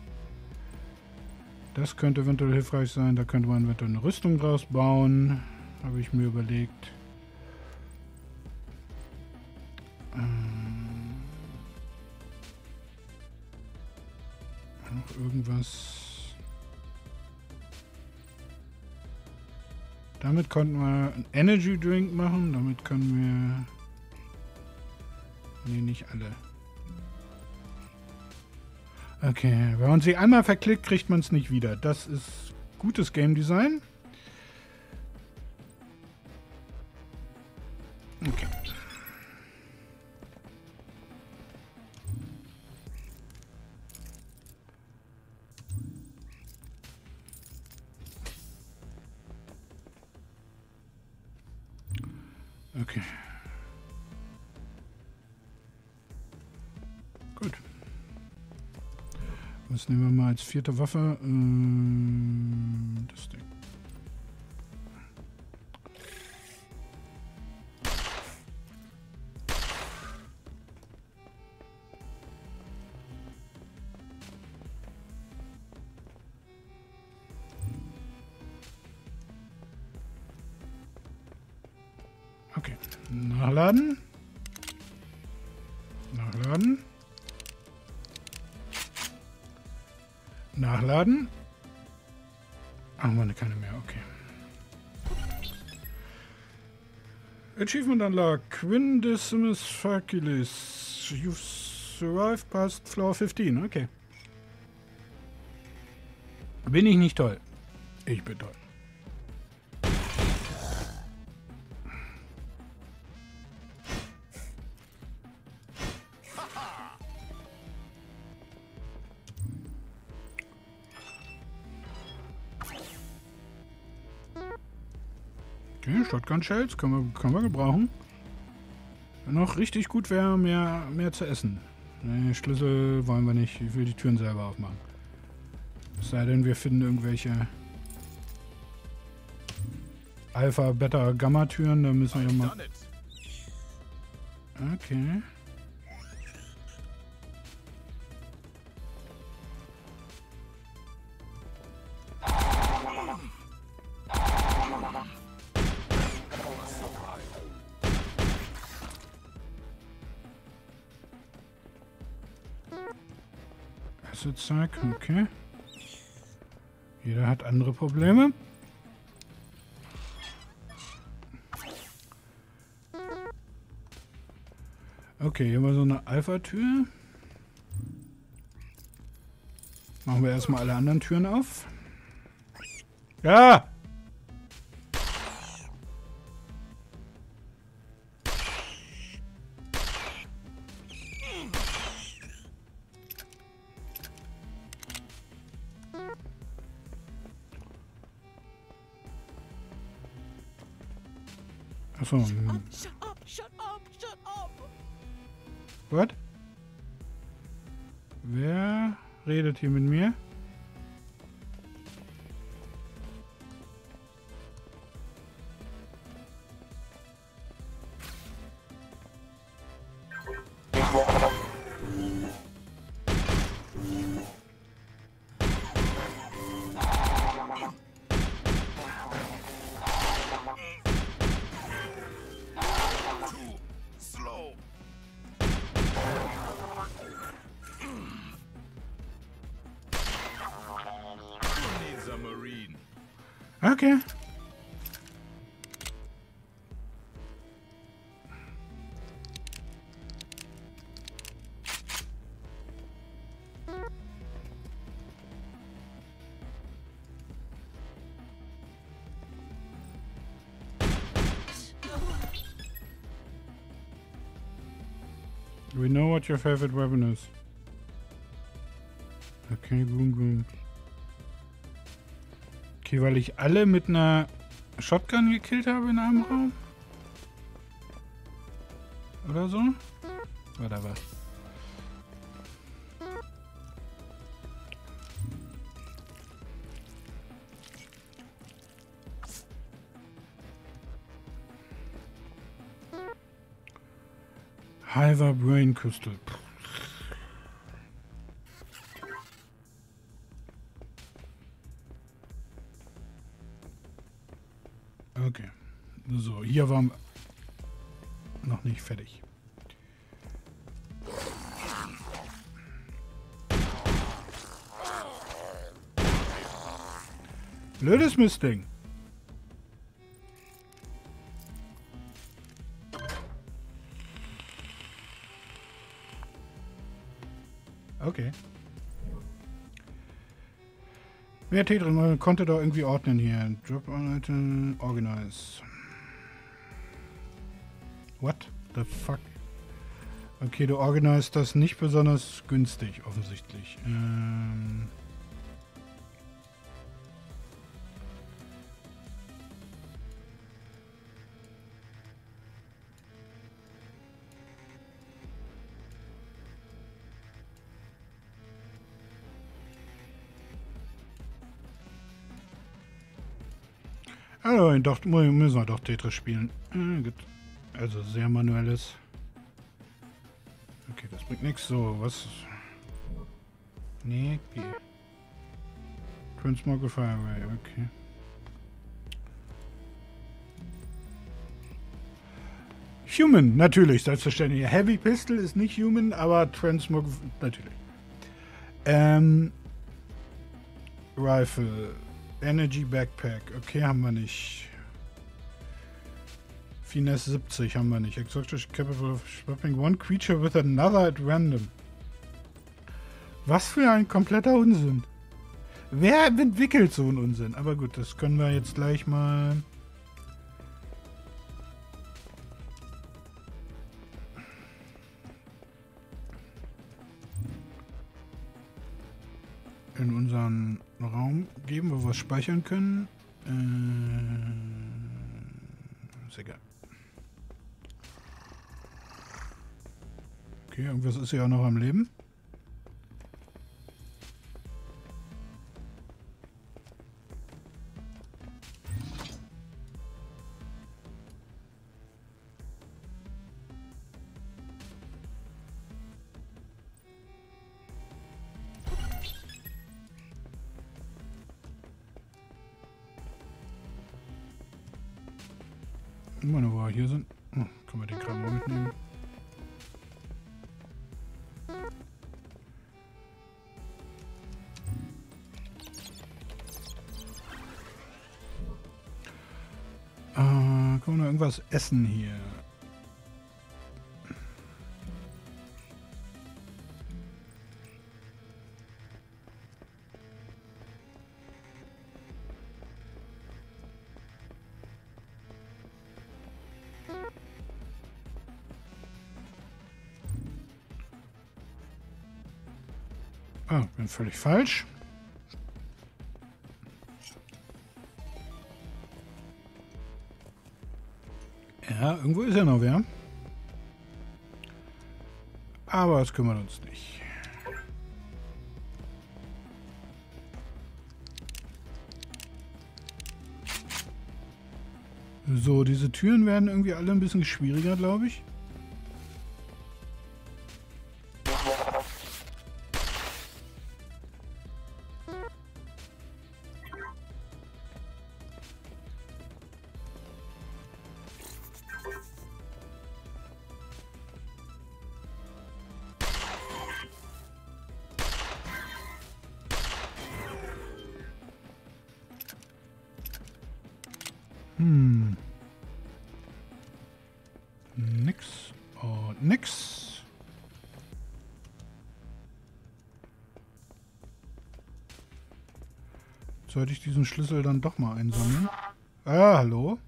Das könnte eventuell hilfreich sein. Da könnte man eventuell eine Rüstung draus bauen. Habe ich mir überlegt. Noch irgendwas. Damit konnten wir einen Energy Drink machen. Damit können wir... Ne, nicht alle. Okay, wenn man sie einmal verklickt, kriegt man es nicht wieder. Das ist gutes Game Design. Okay. Okay. Gut. Was nehmen wir mal als vierte Waffe? Ähm, das Ding. Nachladen. Nachladen. Nachladen. Ach, meine keine mehr, okay. Achievement Unlock. Quindecimus Facilis. You've survived past Floor fifteen, okay. Bin ich nicht toll? Ich bin toll. Shotgun Shells können wir, können wir gebrauchen. Wenn noch richtig gut wäre, mehr, mehr zu essen. Nee, Schlüssel wollen wir nicht. Ich will die Türen selber aufmachen. Es sei denn, wir finden irgendwelche Alpha, Beta, Gamma Türen. Da müssen wir mal... Okay. Zack, okay. Jeder hat andere Probleme. Okay, hier haben wir so eine Alpha-Tür. Machen wir erstmal alle anderen Türen auf. Ja! Achso. Shut up, shut up, shut up, shut up. What? Wer redet hier mit mir? Okay. We know what your favorite weapon is. Okay, boom, boom. Okay, weil ich alle mit einer Shotgun gekillt habe in einem Raum. Oder so? Oder was? Hiver Brain Crystal. Okay, so, hier waren wir noch nicht fertig. Blödes Mistding. Okay. Mehr Tee drin, man konnte da irgendwie ordnen hier. Drop-on-Item, Organize. What the fuck? Okay, du organisierst das nicht besonders günstig, offensichtlich. Ähm Also, doch, müssen wir doch Tetris spielen. Also sehr manuelles. Okay, das bringt nichts. So, was? Nee, geh. Transmog Fireway, okay. Human, natürlich, selbstverständlich. Heavy Pistol ist nicht Human, aber Transmog, natürlich. Ähm, Rifle. Energy Backpack. Okay, haben wir nicht. Finesse siebzig haben wir nicht. Exotisch capable of swapping one creature with another at random. Was für ein kompletter Unsinn. Wer entwickelt so einen Unsinn? Aber gut, das können wir jetzt gleich mal... in unseren Raum geben, wo wir speichern können. Äh, ist egal. Okay, irgendwas ist ja auch noch am Leben. Immer nur, wo wir hier sind. Oh, können wir den Kram mal mitnehmen. Äh, können wir noch irgendwas essen hier? Ah, bin völlig falsch. Ja, irgendwo ist ja noch wer. Aber das kümmert uns nicht. So, diese Türen werden irgendwie alle ein bisschen schwieriger, glaube ich. Hm. Nix und nix. Sollte ich diesen Schlüssel dann doch mal einsammeln? Ah, hallo?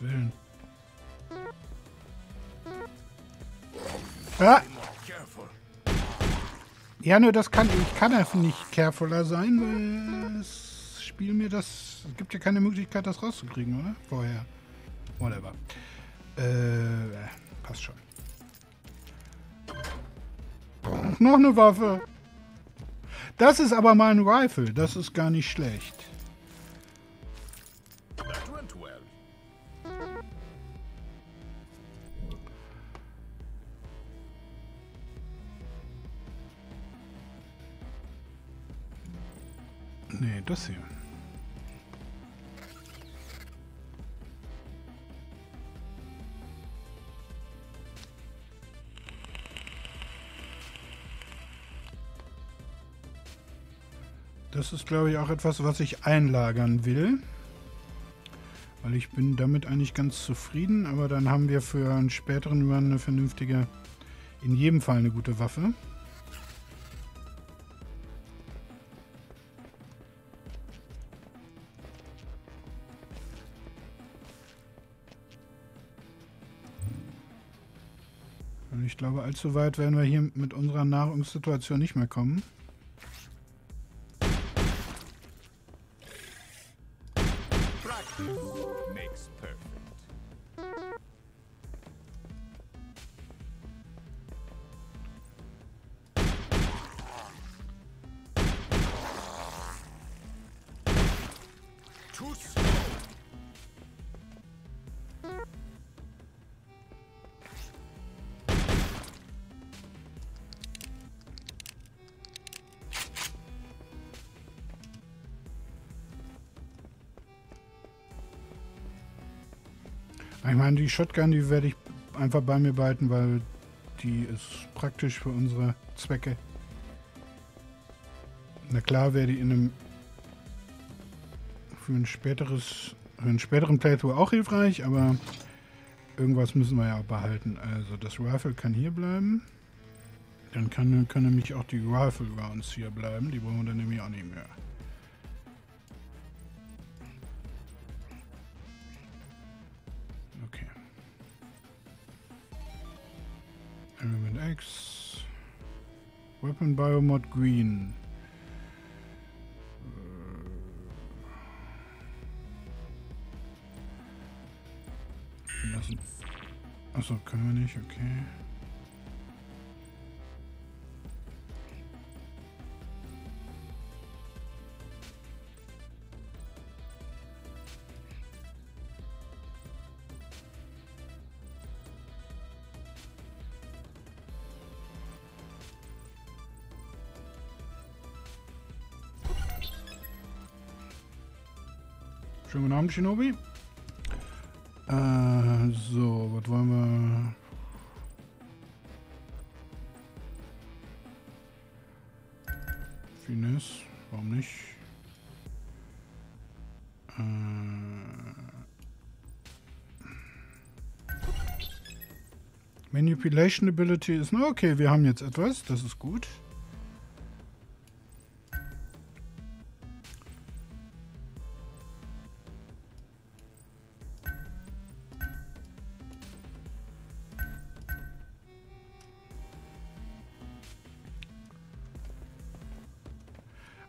Willen. Ah. Ja, nur das kann ich kann einfach nicht carefuler sein, weil das Spiel mir das. Es gibt ja keine Möglichkeit, das rauszukriegen, oder? Vorher. Whatever. Äh, passt schon. Und noch eine Waffe. Das ist aber mal ein Rifle. Das ist gar nicht schlecht. Nee, das hier. Das ist, glaube ich, auch etwas, was ich einlagern will. Weil ich bin damit eigentlich ganz zufrieden, aber dann haben wir für einen späteren Run eine vernünftige, in jedem Fall eine gute Waffe. Ich glaube, allzu weit werden wir hier mit unserer Nahrungssituation nicht mehr kommen. Ich meine, die Shotgun, die werde ich einfach bei mir behalten, weil die ist praktisch für unsere Zwecke. Na klar, wäre die in einem für ein späteres, für einen späteren Playthrough auch hilfreich, aber irgendwas müssen wir ja behalten. Also das Rifle kann hier bleiben. Dann kann, können nämlich auch die Rifle Rounds hier bleiben. Die wollen wir dann nämlich auch nicht mehr. Element X, Weapon Biomod Green. Lassen. Achso, können wir nicht, okay. Schönen guten Abend, Shinobi. Äh, so, was wollen wir? Finesse, warum nicht? Äh, Manipulation Ability ist... Okay, wir haben jetzt etwas, das ist gut.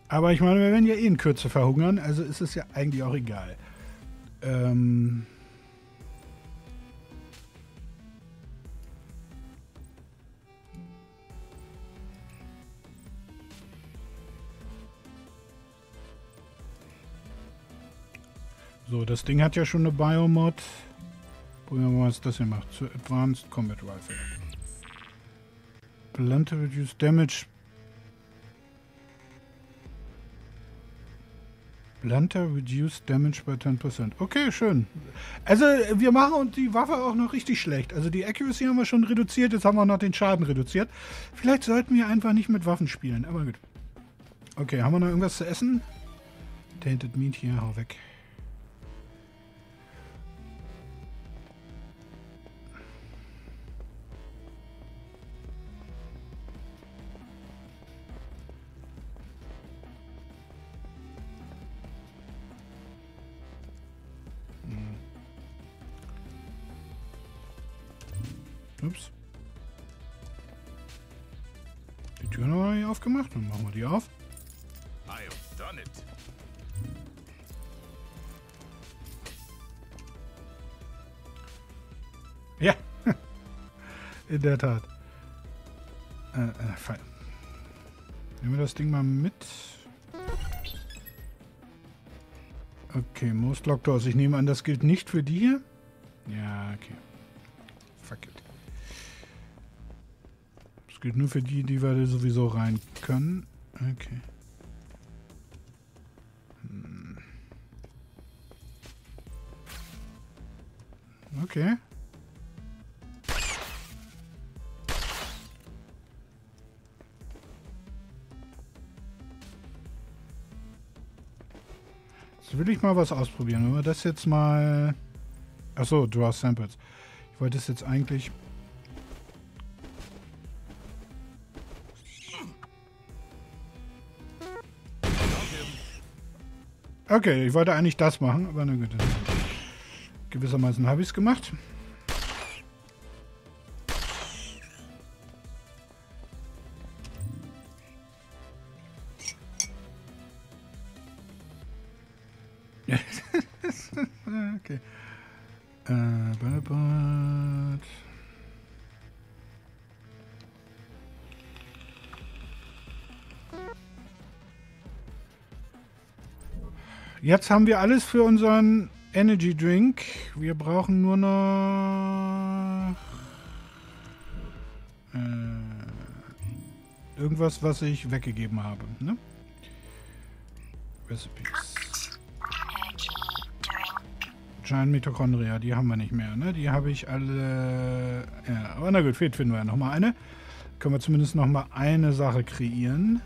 Aber ich meine, wir werden ja eh in Kürze verhungern, also ist es ja eigentlich auch egal. Ähm so, das Ding hat ja schon eine Biomod. Probieren wir mal, was das hier macht. Zu Advanced Combat Rifle. Blunt to reduce damage. Blunter reduced damage by ten percent. Okay, schön. Also wir machen uns die Waffe auch noch richtig schlecht. Also die Accuracy haben wir schon reduziert, jetzt haben wir noch den Schaden reduziert. Vielleicht sollten wir einfach nicht mit Waffen spielen, aber gut. Okay, haben wir noch irgendwas zu essen? Tainted Meat hier, hau weg. Ups. Die Tür noch nicht aufgemacht, dann machen wir die auf. I've done it. Ja, in der Tat. Äh, äh, fein. Nehmen wir das Ding mal mit. Okay, Most Locked Doors. Ich nehme an, das gilt nicht für die hier. Ja, okay. Fuck it. Gilt nur für die, die wir sowieso rein können. Okay. Hm. Okay. Jetzt will ich mal was ausprobieren. Wenn wir das jetzt mal... Achso, Draw Samples. Ich wollte es jetzt eigentlich... Okay, ich wollte eigentlich das machen, aber na gut. Gewissermaßen habe ich es gemacht. Okay. Äh, Bad. Jetzt haben wir alles für unseren Energy Drink. Wir brauchen nur noch äh, irgendwas, was ich weggegeben habe. Ne? Recipes. Giant Mitochondria, die haben wir nicht mehr. Ne? Die habe ich alle... Ja, aber na gut, vielleicht finden wir ja nochmal eine. Können wir zumindest nochmal eine Sache kreieren.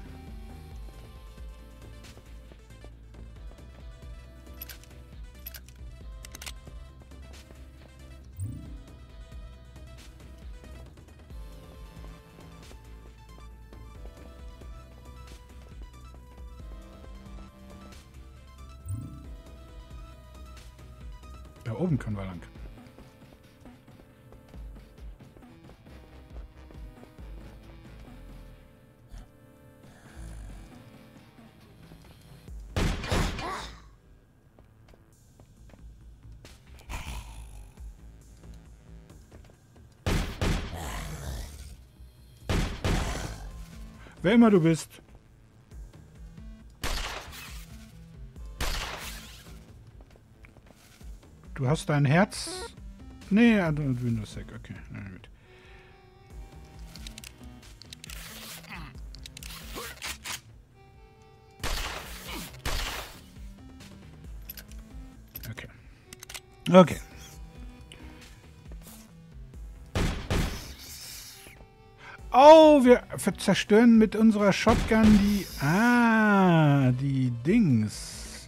Oben können wir lang. Wer immer du bist. Du hast dein Herz... Nee, Windows Sec, okay. Na gut. Okay. Okay. Oh, wir zerstören mit unserer Shotgun die... Ah, die Dings.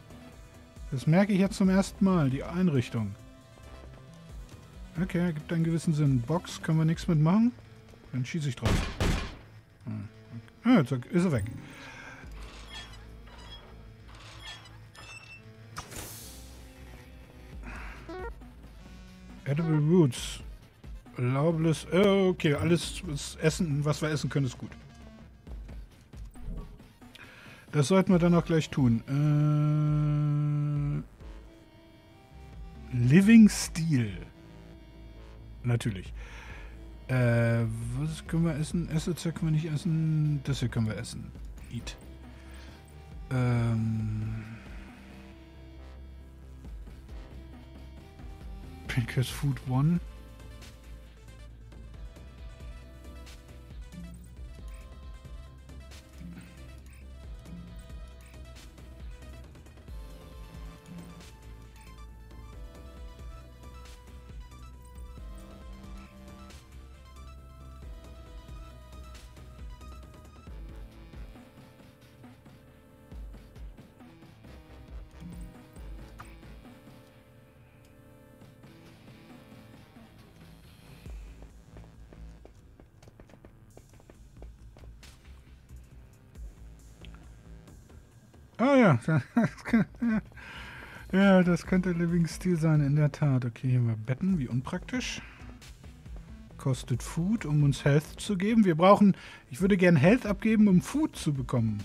Das merke ich jetzt zum ersten Mal, die Einrichtung. Okay, gibt einen gewissen Sinn. Box, können wir nichts mitmachen? Dann schieße ich drauf. Ah, jetzt ist er weg. Edible Roots. Laubles. Okay, alles was Essen, was wir essen können, ist gut. Das sollten wir dann auch gleich tun. Äh, Living Steel. Natürlich. Äh, was können wir essen? Assets können wir nicht essen. Das hier können wir essen. Eat. Ähm. Pinkers Food One. Ah ja, ja, das könnte Living Steel sein, in der Tat. Okay, hier haben wir Betten, wie unpraktisch. Kostet Food, um uns Health zu geben. Wir brauchen, ich würde gerne Health abgeben, um Food zu bekommen.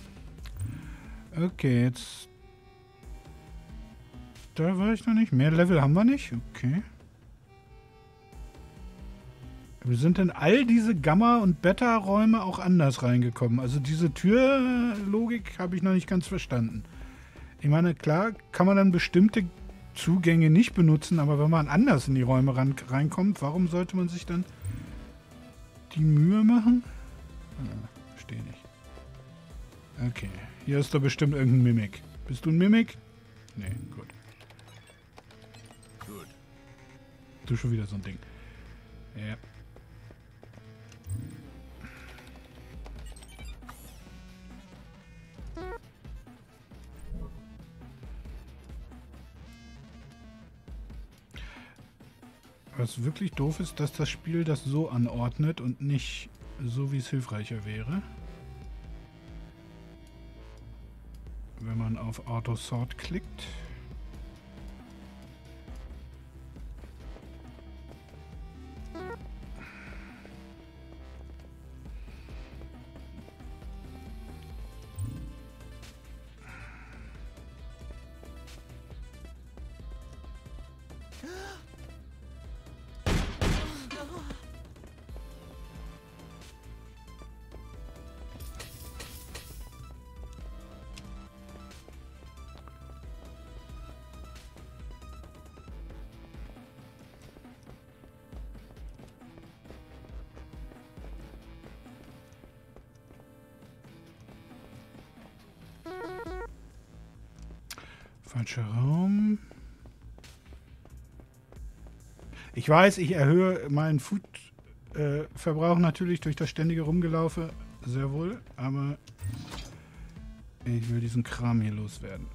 Okay, jetzt... Da war ich noch nicht. Mehr Level haben wir nicht. Okay. Wir sind in all diese Gamma- und Beta-Räume auch anders reingekommen. Also diese Türlogik habe ich noch nicht ganz verstanden. Ich meine, klar kann man dann bestimmte Zugänge nicht benutzen, aber wenn man anders in die Räume ran, reinkommt, warum sollte man sich dann die Mühe machen? Ah, verstehe nicht. Okay, hier ist doch bestimmt irgendein Mimik. Bist du ein Mimik? Nee, gut. Gut. Du schon wieder so ein Ding. Ja. Was wirklich doof ist, dass das Spiel das so anordnet und nicht so, wie es hilfreicher wäre. Wenn man auf Auto Sort klickt. Falscher Raum. Ich weiß, ich erhöhe meinen Food-Verbrauch äh, natürlich durch das ständige Rumgelaufe sehr wohl, aber ich will diesen Kram hier loswerden.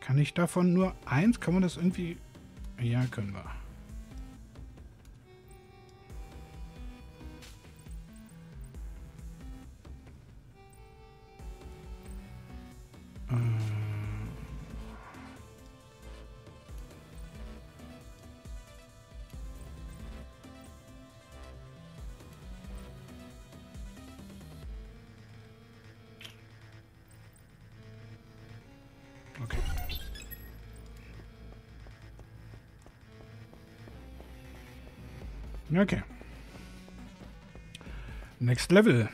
Kann ich davon nur eins? Kann man das irgendwie... Ja, können wir. Okay. Next Level.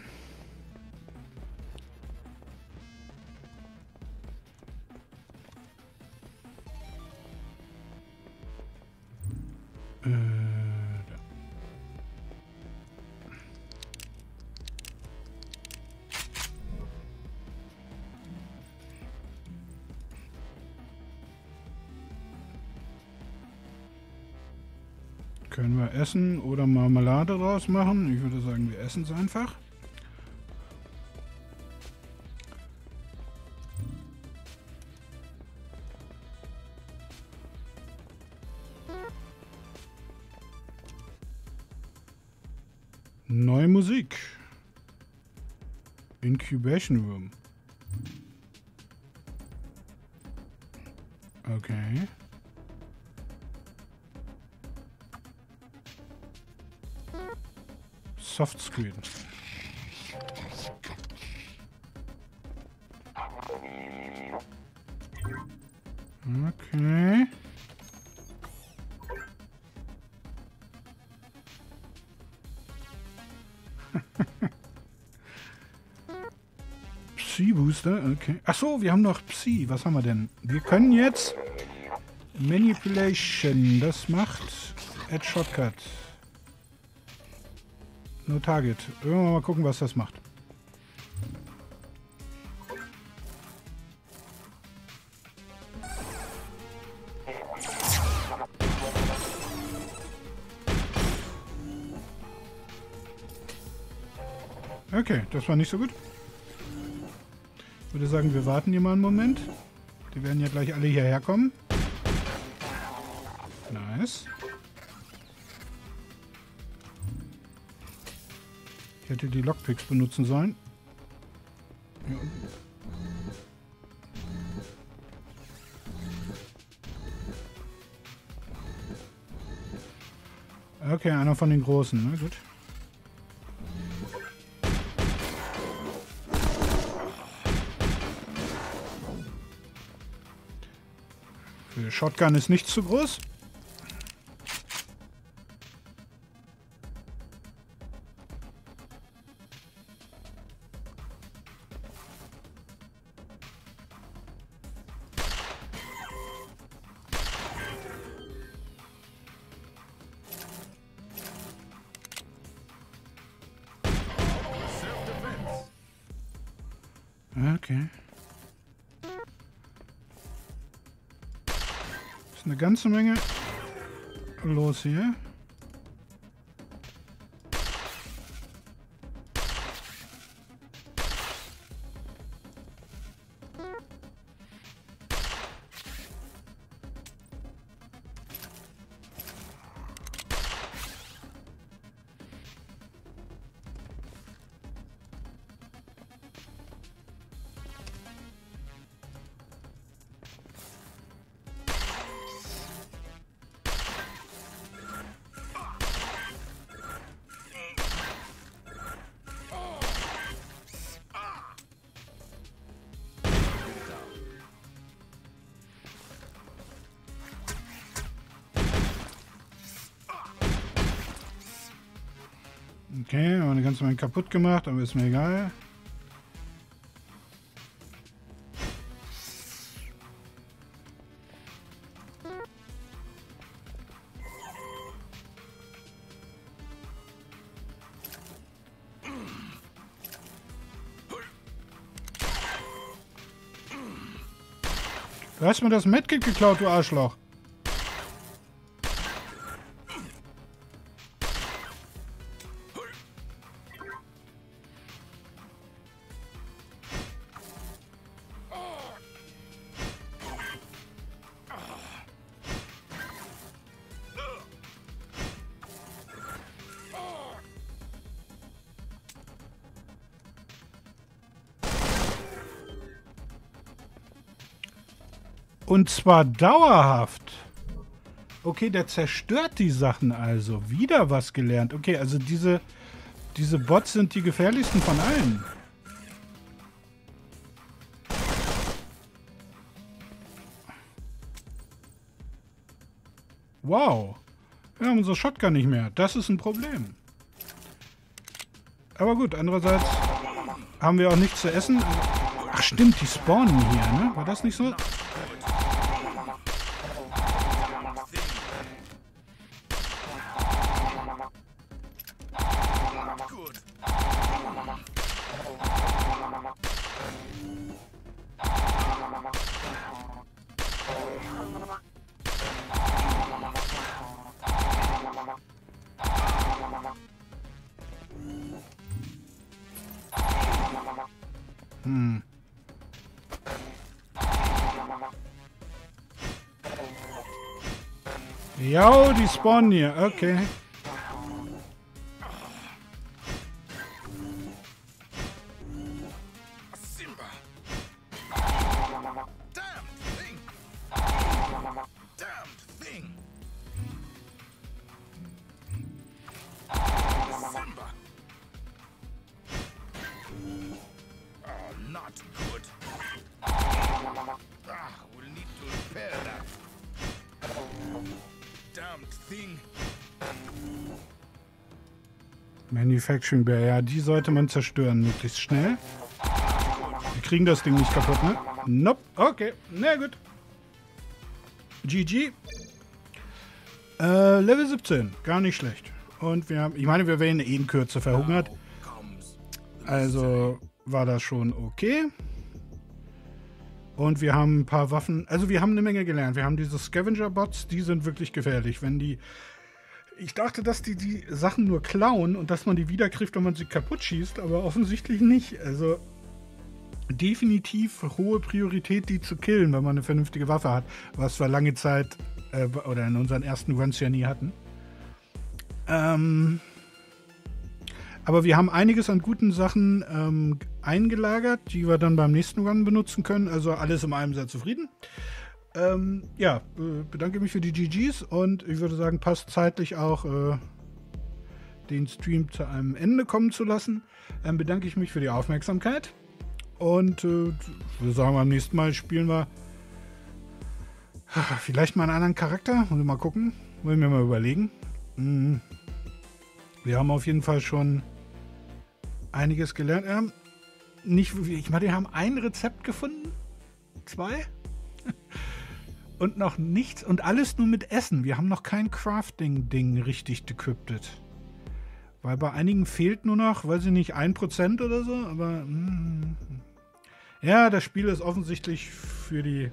Äh, Können wir essen oder Marmelade draus machen? Ich würde sagen, wir essen es einfach. Neue Musik. Incubation Room. Okay. Soft Screen. Okay. Psy-Booster, okay. Achso, wir haben noch Psy. Was haben wir denn? Wir können jetzt Manipulation. Das macht Add Shortcut. No Target. Irgendwann mal gucken, was das macht. Okay, das war nicht so gut. Ich würde sagen, wir warten hier mal einen Moment. Die werden ja gleich alle hierher kommen. Nice. Ich hätte die Lockpicks benutzen sollen. Ja. Okay, einer von den Großen, ne? Gut. Für Shotgun ist nicht zu groß. Ganze Menge los hier. Okay, haben wir eine ganze Menge kaputt gemacht, aber ist mir egal. Du hast mir das Medkit geklaut, du Arschloch. Und zwar dauerhaft. Okay, der zerstört die Sachen also. Wieder was gelernt. Okay, also diese, diese Bots sind die gefährlichsten von allen. Wow. Wir haben unsere Shotgun nicht mehr. Das ist ein Problem. Aber gut, andererseits haben wir auch nichts zu essen. Ach stimmt, die spawnen hier, ne? War das nicht so? Hm. Ja, die spawnen hier. Okay. Manufacturing Bear, ja, die sollte man zerstören, möglichst schnell. Wir kriegen das Ding nicht kaputt, ne? Nope, okay, na gut. G G. Äh, Level siebzehn, gar nicht schlecht. Und wir haben, ich meine, wir wären eh in Kürze verhungert. Also war das schon okay. Und wir haben ein paar Waffen, also wir haben eine Menge gelernt. Wir haben diese Scavenger-Bots, die sind wirklich gefährlich, wenn die... Ich dachte, dass die die Sachen nur klauen und dass man die wiederkriegt, wenn man sie kaputt schießt, aber offensichtlich nicht. Also definitiv hohe Priorität, die zu killen, wenn man eine vernünftige Waffe hat, was wir lange Zeit äh, oder in unseren ersten Runs ja nie hatten. Ähm, aber wir haben einiges an guten Sachen ähm, eingelagert, die wir dann beim nächsten Run benutzen können. Also alles in allem sehr zufrieden. Ähm, ja, bedanke mich für die G Gs und ich würde sagen, passt zeitlich auch äh, den Stream zu einem Ende kommen zu lassen. Dann bedanke ich mich für die Aufmerksamkeit und äh, würde sagen, beim nächsten Mal spielen wir vielleicht mal einen anderen Charakter. Wollen wir mal gucken, wollen wir mal überlegen. Wir haben auf jeden Fall schon einiges gelernt. Ähm, nicht, ich meine, wir haben ein Rezept gefunden, zwei. Und noch nichts und alles nur mit Essen. Wir haben noch kein Crafting-Ding richtig decryptet. Weil bei einigen fehlt nur noch, weiß ich nicht, ein Prozent oder so, aber mm, ja, das Spiel ist offensichtlich für die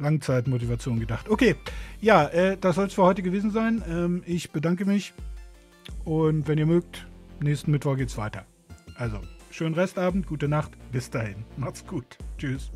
Langzeitmotivation gedacht. Okay, ja, äh, das soll es für heute gewesen sein. Ähm, ich bedanke mich und wenn ihr mögt, nächsten Mittwoch geht's weiter. Also, schönen Restabend, gute Nacht, bis dahin. Macht's gut. Tschüss.